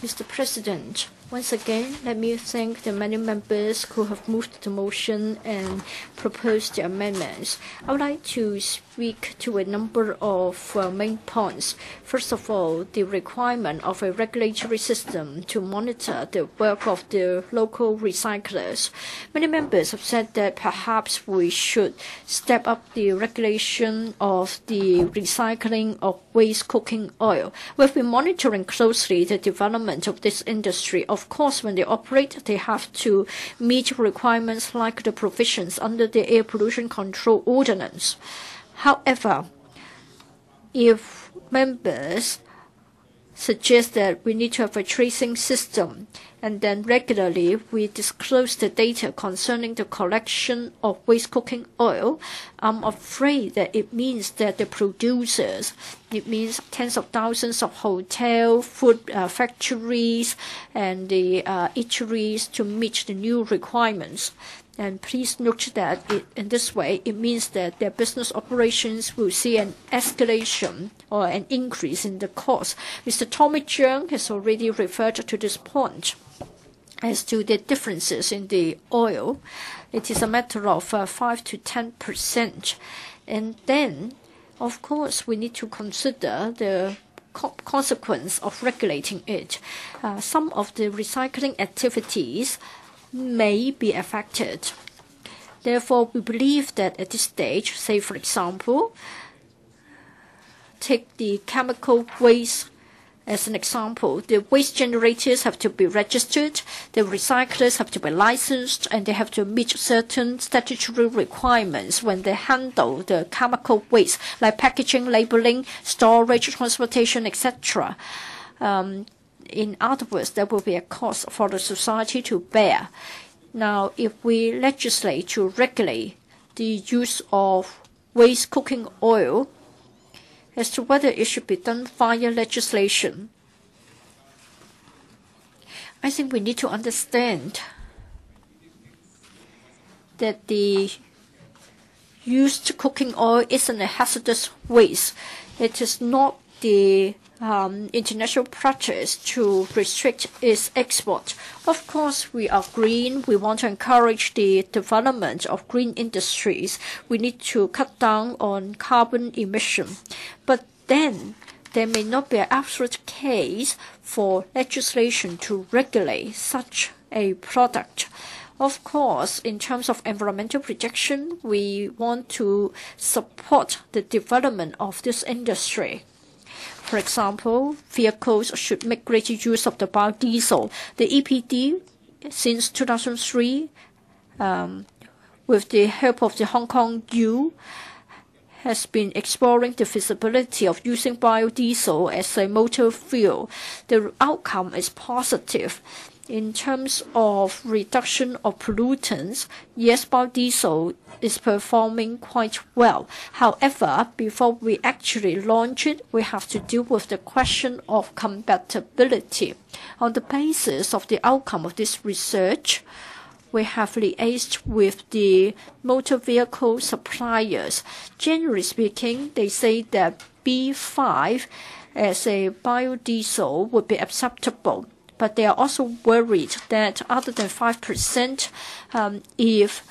Mr. President, once again, let me thank the many members who have moved the motion and proposed the amendments. I would like to speak to a number of main points. First of all, the requirement of a regulatory system to monitor the work of the local recyclers. Many members have said that perhaps we should step up the regulation of the recycling of waste cooking oil. We've been monitoring closely the development of this industry. Of course, when they operate, they have to meet requirements like the provisions under the Air Pollution Control Ordinance. However, if members suggest that we need to have a tracing system and then regularly we disclose the data concerning the collection of waste cooking oil, I'm afraid that it means that the producers, it means tens of thousands of hotel, food factories, and the eateries to meet the new requirements. And please note that in this way, it means that their business operations will see an escalation or an increase in the cost. Mr. Tommy Cheung has already referred to this point. As to the differences in the oil, it is a matter of 5 to 10%. And then, of course, we need to consider the consequence of regulating it. Some of the recycling activities may be affected. Therefore, we believe that at this stage, say for example, take the chemical waste as an example. The waste generators have to be registered, the recyclers have to be licensed, and they have to meet certain statutory requirements when they handle the chemical waste, like packaging, labeling, storage, transportation, etc. In other words, there will be a cost for the society to bear. Now, if we legislate to regulate the use of waste cooking oil, as to whether it should be done via legislation, I think we need to understand that the used cooking oil isn't a hazardous waste. It is not the international practice to restrict its export. Of course, we are green. We want to encourage the development of green industries. We need to cut down on carbon emission. But then there may not be an absolute case for legislation to regulate such a product. Of course, in terms of environmental protection, we want to support the development of this industry. For example, vehicles should make greater use of the biodiesel. The EPD, since 2003, with the help of the Hong Kong U, has been exploring the feasibility of using biodiesel as a motor fuel. The outcome is positive. In terms of reduction of pollutants, yes, biodiesel is performing quite well. However, before we actually launch it, we have to deal with the question of compatibility. On the basis of the outcome of this research, we have liaised with the motor vehicle suppliers. Generally speaking, they say that B5 as a biodiesel would be acceptable. But they are also worried that other than 5%, if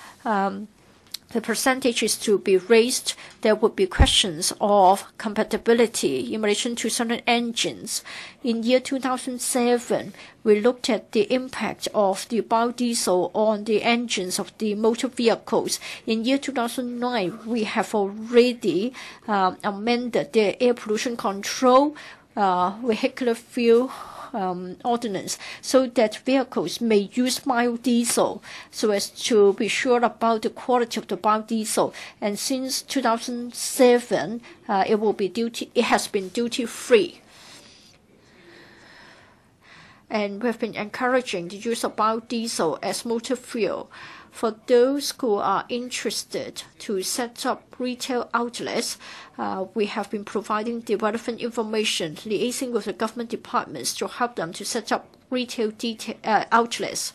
the percentage is to be raised, there would be questions of compatibility in relation to certain engines. In year 2007, we looked at the impact of the biodiesel on the engines of the motor vehicles. In year 2009, we have already amended the air pollution control vehicular fuel ordinance, so that vehicles may use biodiesel so as to be sure about the quality of the biodiesel. And since 2007, it has been duty free. And we've been encouraging the use of biodiesel as motor fuel. For those who are interested to set up retail outlets, we have been providing the relevant information, liaising with the government departments to help them to set up retail outlets.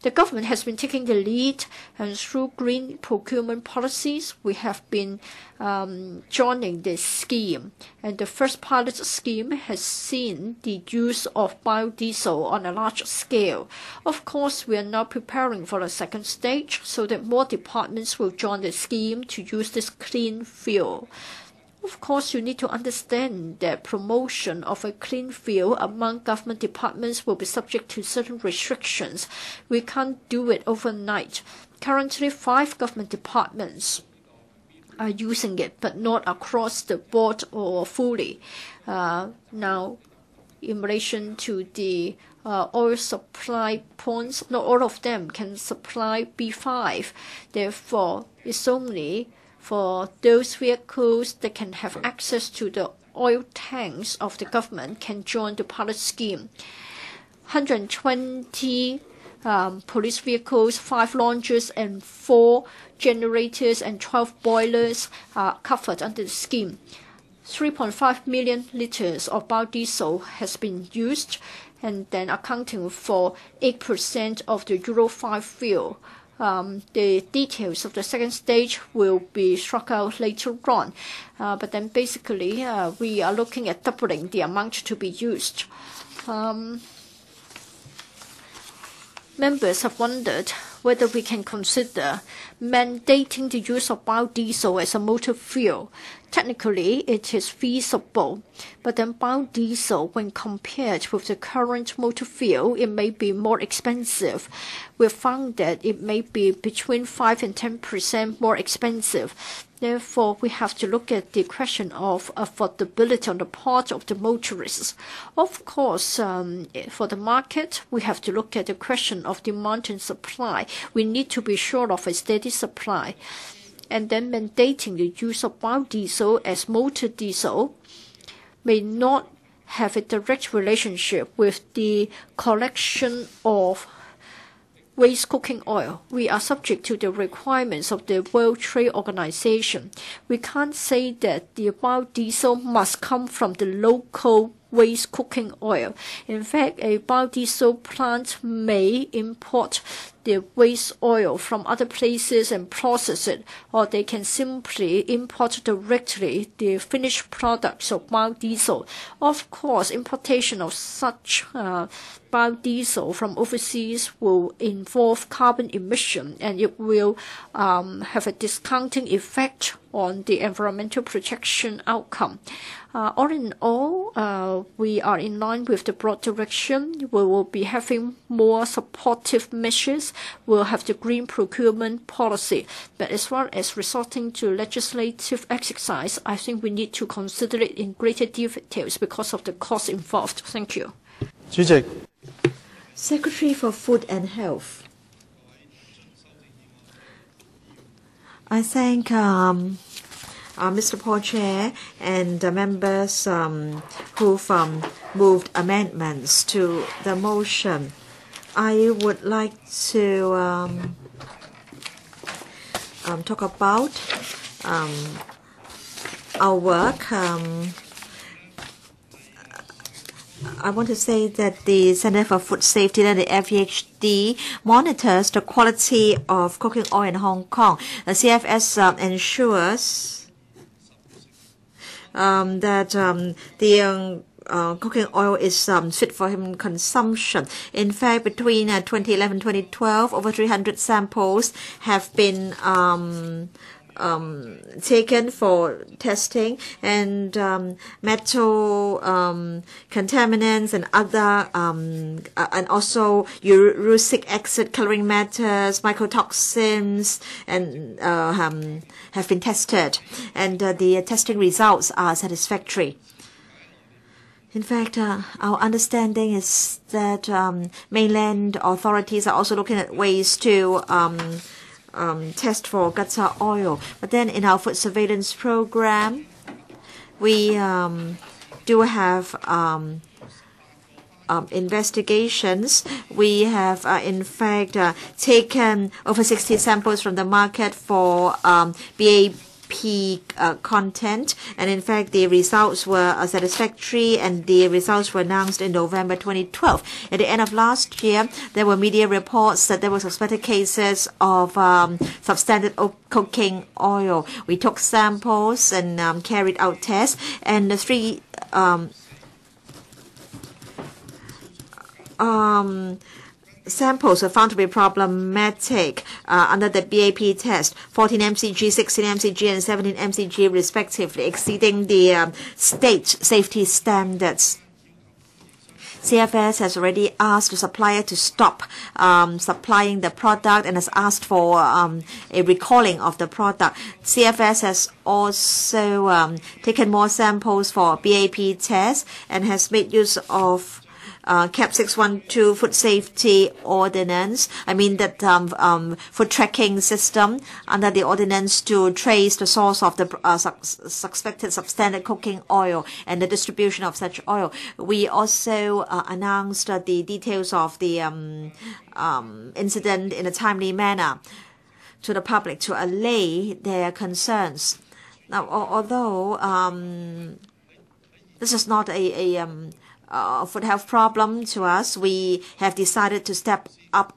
The government has been taking the lead, and through green procurement policies, we have been joining this scheme. And the first pilot scheme has seen the use of biodiesel on a large scale. Of course, we are now preparing for a second stage so that more departments will join the scheme to use this clean fuel. Of course, you need to understand that promotion of a clean fuel among government departments will be subject to certain restrictions. We can't do it overnight. Currently, 5 government departments are using it, but not across the board or fully. Now, in relation to the oil supply points, not all of them can supply B5. Therefore, it's only for those vehicles that can have access to the oil tanks of the government can join the pilot scheme. 120 police vehicles, 5 launchers and 4 generators and 12 boilers are covered under the scheme. 3.5 million litres of biodiesel has been used, and then accounting for 8% of the Euro 5 fuel. The details of the second stage will be struck out later on, but then basically we are looking at doubling the amount to be used. Members have wondered whether we can consider mandating the use of biodiesel as a motor fuel. Technically, it is feasible, but then biodiesel, when compared with the current motor fuel, it may be more expensive. We found that it may be between 5 and 10% more expensive. Therefore, we have to look at the question of affordability on the part of the motorists. Of course, for the market, we have to look at the question of demand and supply. We need to be sure of a steady supply. And then mandating the use of biodiesel as motor diesel may not have a direct relationship with the collection of waste cooking oil. We are subject to the requirements of the World Trade Organization. We can't say that the biodiesel must come from the local waste cooking oil. In fact, a biodiesel plant may import the waste oil from other places and process it, or they can simply import directly the finished products of biodiesel. Of course, importation of such biodiesel from overseas will involve carbon emission, and it will have a discounting effect on the environmental protection outcome. All in all, we are in line with the broad direction. We will be having more supportive measures. We'll have the green procurement policy. But as far as resorting to legislative exercise, I think we need to consider it in greater details because of the costs involved. Thank you. Secretary for Food and Health. I thank Mr. Paul Tse and the members who've moved amendments to the motion. I would like to talk about our work. I want to say that the Center for Food Safety and the FEHD monitors the quality of cooking oil in Hong Kong. The CFS ensures that the cooking oil is fit for human consumption. In fact, between 2011 and 2012, over 300 samples have been taken for testing, and metal contaminants and other and also erucic acid, coloring matters, mycotoxins, and have been tested, and the testing results are satisfactory. In fact, our understanding is that mainland authorities are also looking at ways to test for gutter oil. But then in our food surveillance program, we do have investigations. We have, in fact, taken over 60 samples from the market for BAP content. And in fact, the results were satisfactory, and the results were announced in November 2012. At the end of last year, there were media reports that there were suspected cases of substandard cooking oil. We took samples and carried out tests, and the three samples were found to be problematic under the BAP test, 14 MCG, 16 MCG, and 17 MCG respectively, exceeding the state safety standards. CFS has already asked the supplier to stop supplying the product and has asked for a recalling of the product. CFS has also taken more samples for BAP tests and has made use of CAP 612 food safety ordinance. I mean that food tracking system under the ordinance to trace the source of the suspected substandard cooking oil and the distribution of such oil. We also announced the details of the incident in a timely manner to the public to allay their concerns. Now, although this is not a food health problem to us, we have decided to step up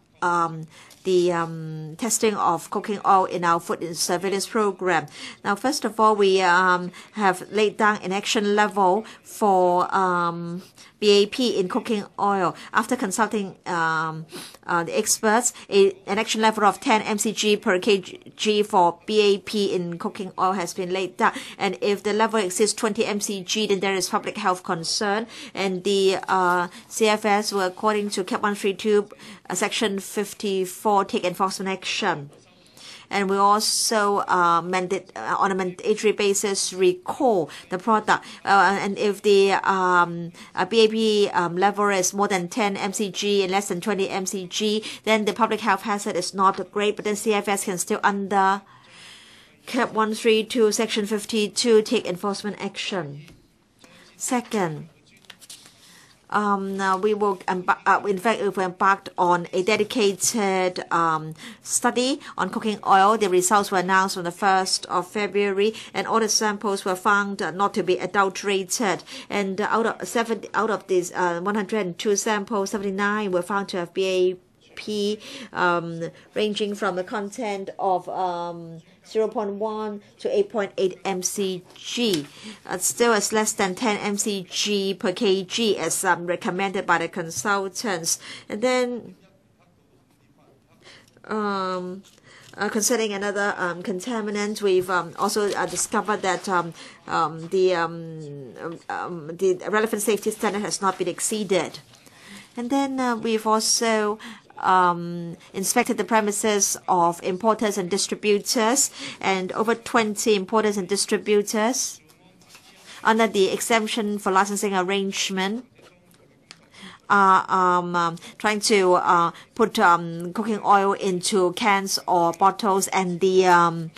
the testing of cooking oil in our food surveillance program. Now, first of all, we have laid down an action level for BAP in cooking oil. After consulting the experts, an action level of 10 mcg per kg for BAP in cooking oil has been laid down. And if the level exceeds 20 mcg, then there is public health concern. And the CFS were, according to CAP 132, Section 54, take enforcement action. And we also, on a mandatory basis, recall the product. And if the BAP level is more than 10 mcg and less than 20 mcg, then the public health hazard is not great, but then CFS can still, under CAP 132, Section 52, take enforcement action. Second, we will, in fact, we've embarked on a dedicated study on cooking oil. The results were announced on the 1st of February, and all the samples were found not to be adulterated. And out of these 102 samples, 79 were found to have BAP, ranging from the content of 0.1 to 8.8 mcg. Still is less than 10 mcg per kg as recommended by the consultants. And then concerning another contaminant, we've also discovered that the relevant safety standard has not been exceeded. And then we've also inspected the premises of importers and distributors, and over 20 importers and distributors under the exemption for licensing arrangement are trying to put cooking oil into cans or bottles, and the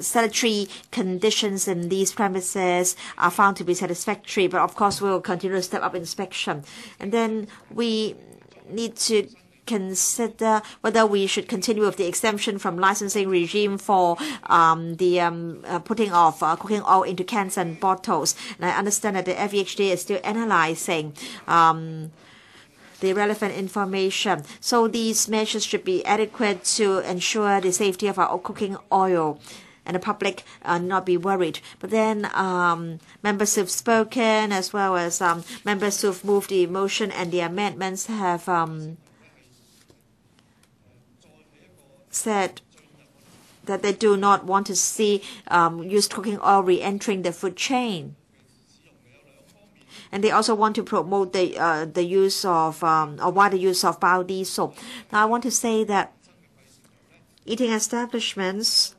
sanitary conditions in these premises are found to be satisfactory. But of course, we will continue to step up inspection. And then we need to consider whether we should continue with the exemption from licensing regime for the putting of cooking oil into cans and bottles. And I understand that the FEHD is still analyzing the relevant information. So these measures should be adequate to ensure the safety of our cooking oil, and the public not be worried. But then members who've spoken, as well as members who've moved the motion and the amendments, have said that they do not want to see used cooking oil re-entering the food chain, and they also want to promote the use of or wider use of biodiesel. Now, I want to say that eating establishments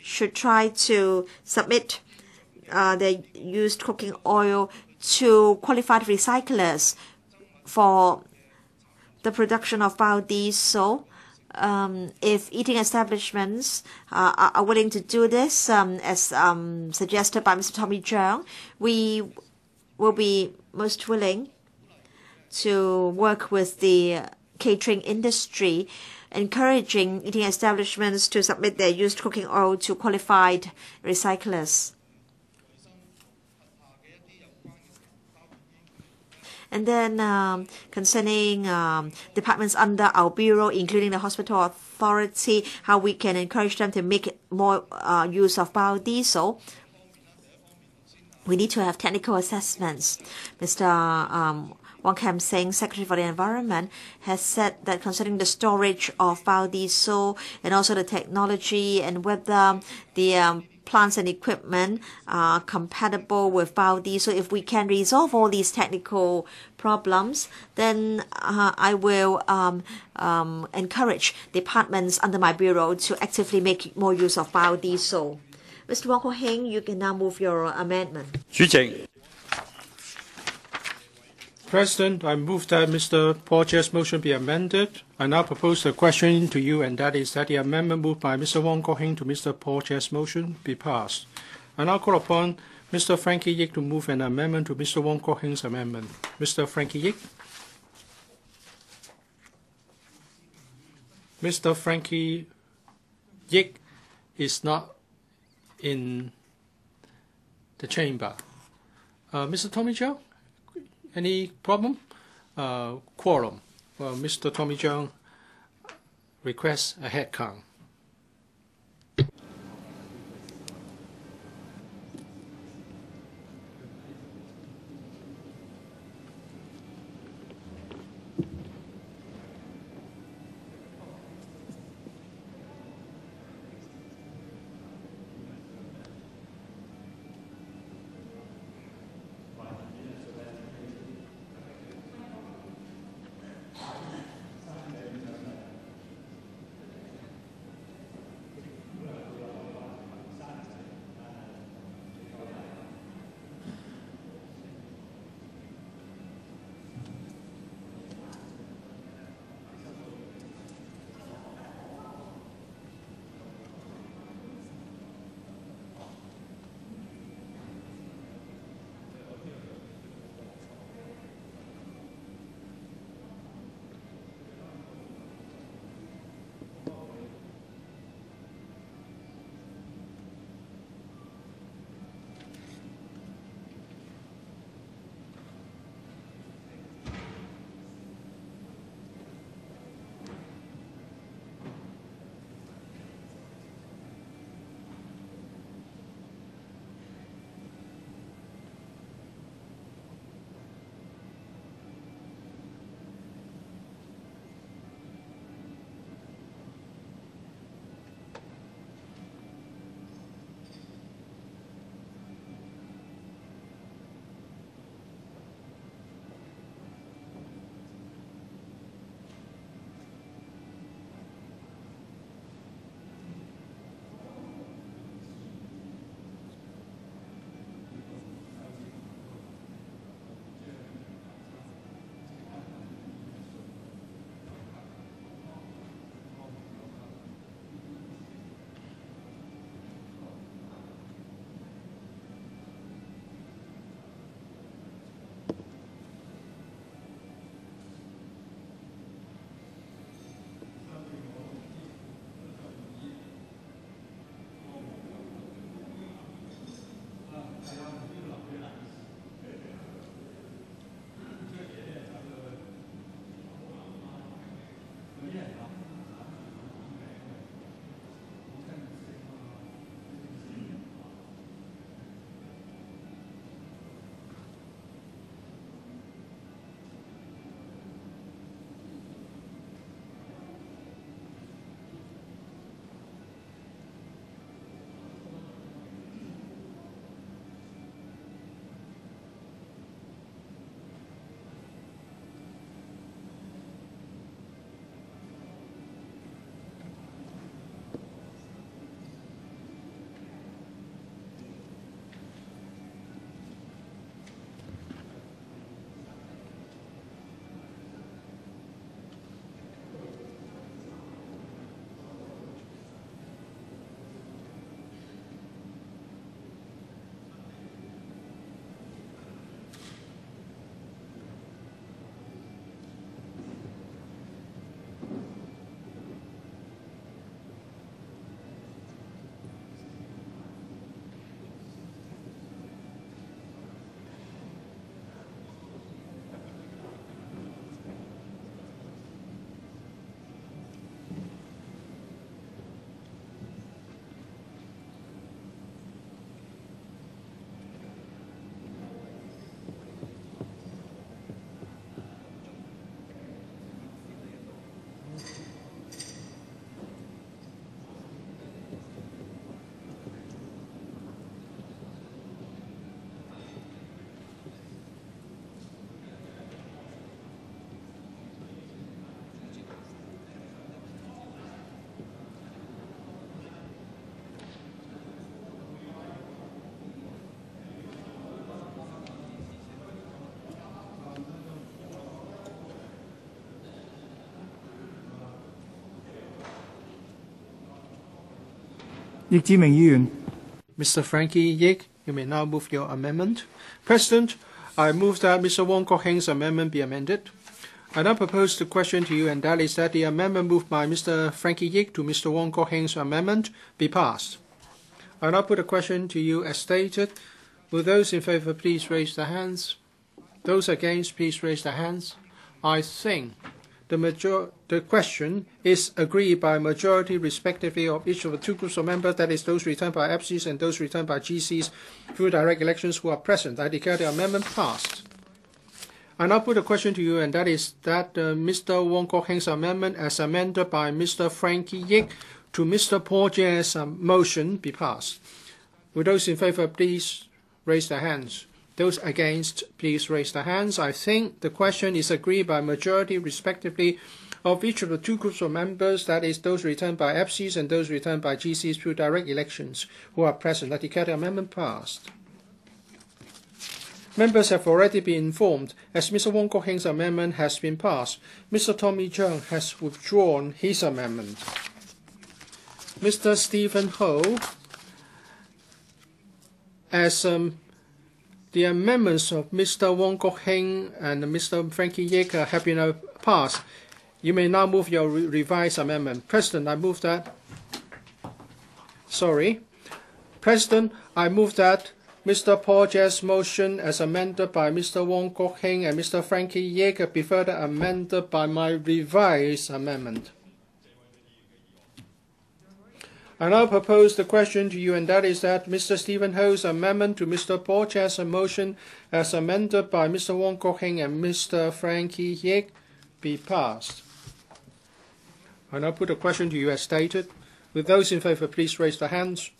should try to submit their used cooking oil to qualified recyclers for the production of biodiesel. If eating establishments are willing to do this, as suggested by Mr. Tommy Cheung, we will be most willing to work with the catering industry, encouraging eating establishments to submit their used cooking oil to qualified recyclers. And then concerning departments under our bureau, including the hospital authority, how we can encourage them to make more use of biodiesel, we need to have technical assessments. Mr. Wong Kwok-hing, Secretary for the Environment, has said that concerning the storage of biodiesel and also the technology, and whether the plants and equipment are compatible with biodiesel. If we can resolve all these technical problems, then I will encourage departments under my bureau to actively make more use of biodiesel. Mr. Wong Kwok-hing, you can now move your amendment. President, I move that Mr. Paul Tse's motion be amended. I now propose the question to you, and that is that the amendment moved by Mr. Wong Kwok-hing to Mr. Paul Tse's motion be passed. I now call upon Mr. Frankie Yick to move an amendment to Mr. Wong Kwok-hing's amendment. Mr. Frankie Yick. Mr. Frankie Yick is not in the chamber. Mr. Tommy Cheung, any problem? Quorum. Well, Mr. Tommy Cheung requests a head count. Mr. Frankie Yick, you may now move your amendment. President, I move that Mr. Wong Kwok-hing's amendment be amended. I now propose the question to you, and that is that the amendment moved by Mr. Frankie Yick to Mr. Wong Kwok-hing's amendment be passed. I now put a question to you as stated. Will those in favour please raise their hands? Those against, please raise their hands. I think the question is agreed by majority respectively of each of the two groups of members, that is those returned by ABCs and those returned by GCs through direct elections who are present. I declare the amendment passed. I now put a question to you, and that is that Mr. Wong Kwok-hing's amendment as amended by Mr. Frankie Yick to Mr. Paul Tse's motion be passed. Will those in favour please raise their hands? Those against, please raise their hands. I think the question is agreed by majority respectively of each of the two groups of members, that is those returned by FCs and those returned by GCs through direct elections who are present. I declare the amendment passed. Members have already been informed as Mr. Wong Kwok-hing's amendment has been passed. Mr. Tommy Cheung has withdrawn his amendment. Mr. Steven Ho, as the amendments of Mr. Wong Kwok-hing and Mr. Frankie Yick have been passed. You may now move your revised amendment. President, I move that. President, I move that Mr. Paul Tse's motion as amended by Mr. Wong Kwok-hing and Mr. Frankie Yick be further amended by my revised amendment. I now propose the question to you, and that is that Mr. Stephen Ho's amendment to Mr. Paul Tse's motion as amended by Mr. Wong Kwok-hing and Mr. Frankie Yick be passed. I now put a question to you as stated. Will those in favour please raise their hands?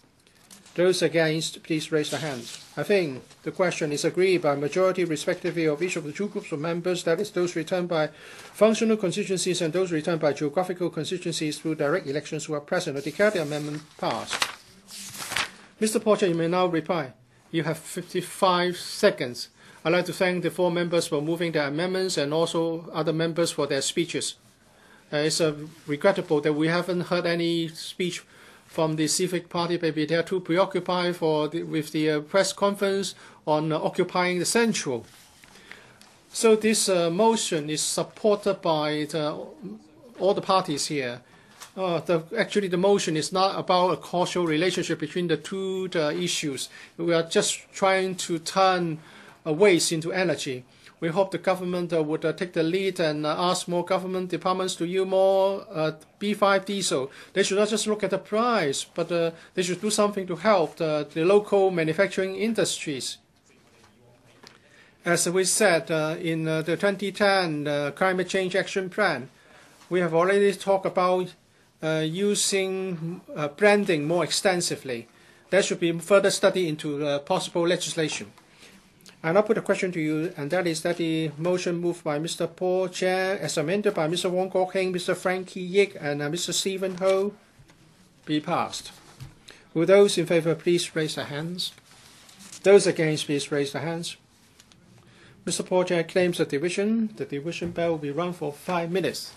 Those against, please raise their hands. I think the question is agreed by majority respectively of each of the two groups of members, that is those returned by functional constituencies and those returned by geographical constituencies through direct elections who are present. I declare the amendment passed. Mr. Porter, you may now reply. You have 55 seconds. I'd like to thank the four members for moving their amendments and also other members for their speeches. It's regrettable that we haven't heard any speech from the Civic Party. Maybe they are too preoccupied with the press conference on occupying the central. So this motion is supported by all the parties here. Actually, the motion is not about a causal relationship between the two issues. We are just trying to turn waste into energy. We hope the government would take the lead and ask more government departments to use more B5 diesel. They should not just look at the price, but they should do something to help the local manufacturing industries. As we said in the 2010 Climate Change Action Plan, we have already talked about using branding more extensively. There should be further study into possible legislation. I now put a question to you, and that is that the motion moved by Mr. Paul Tse, as amended by Mr. Wong Kwok-hing, Mr. Frankie Yick, and Mr. Stephen Ho be passed. Will those in favour please raise their hands? Those against, please raise their hands. Mr. Paul Tse claims a division. The division bell will be rung for 5 minutes.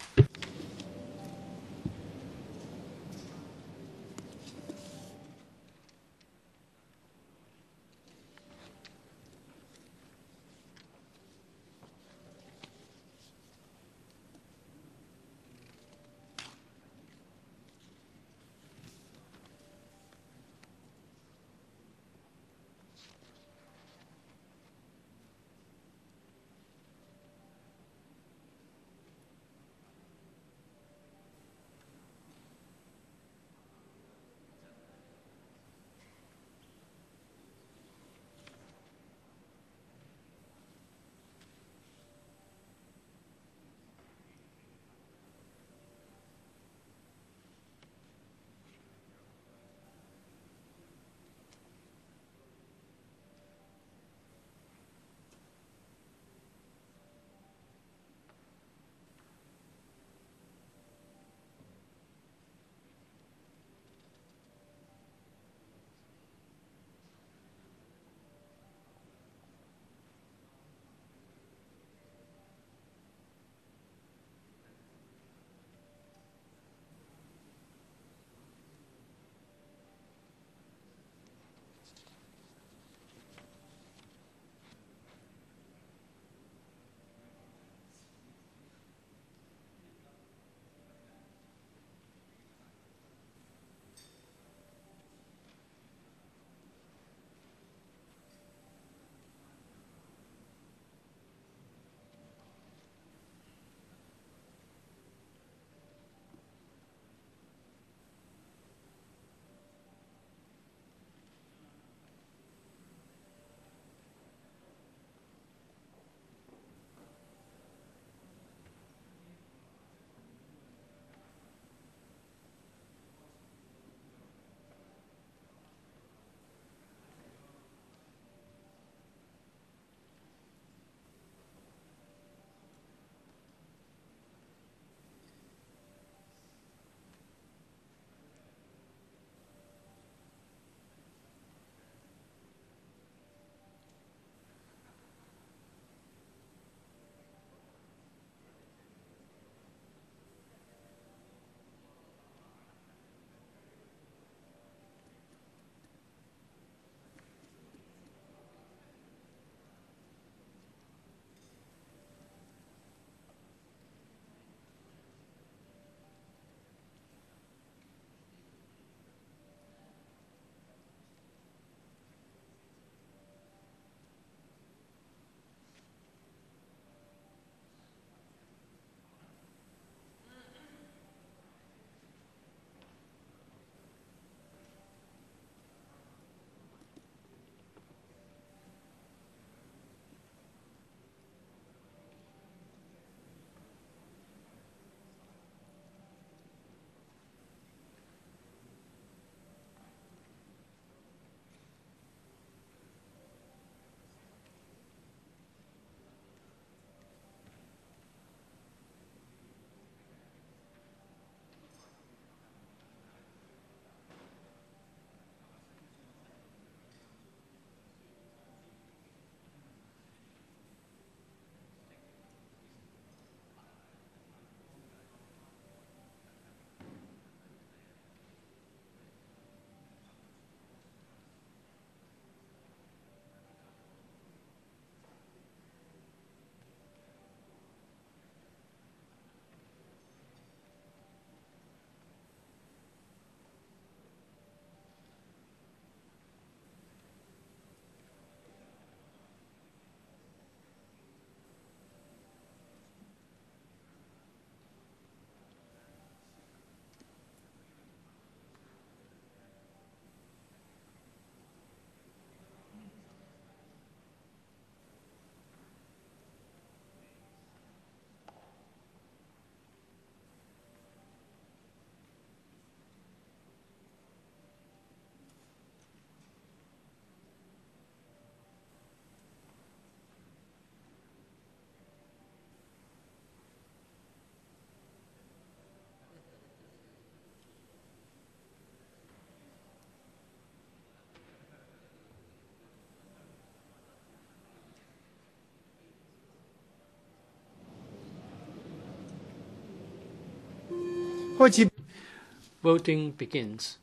Voting begins.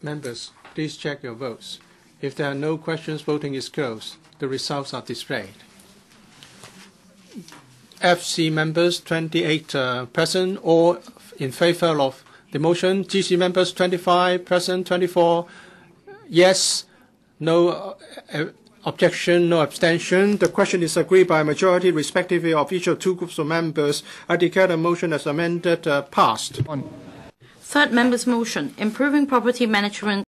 Members, please check your votes. If there are no questions, voting is closed. The results are displayed. FC members, 28 present, all in favor of the motion. GC members, 25 present, 24 yes, no objection, no abstention. The question is agreed by a majority, respectively, of each of two groups of members. I declare the motion as amended passed. Third member's motion, improving property management.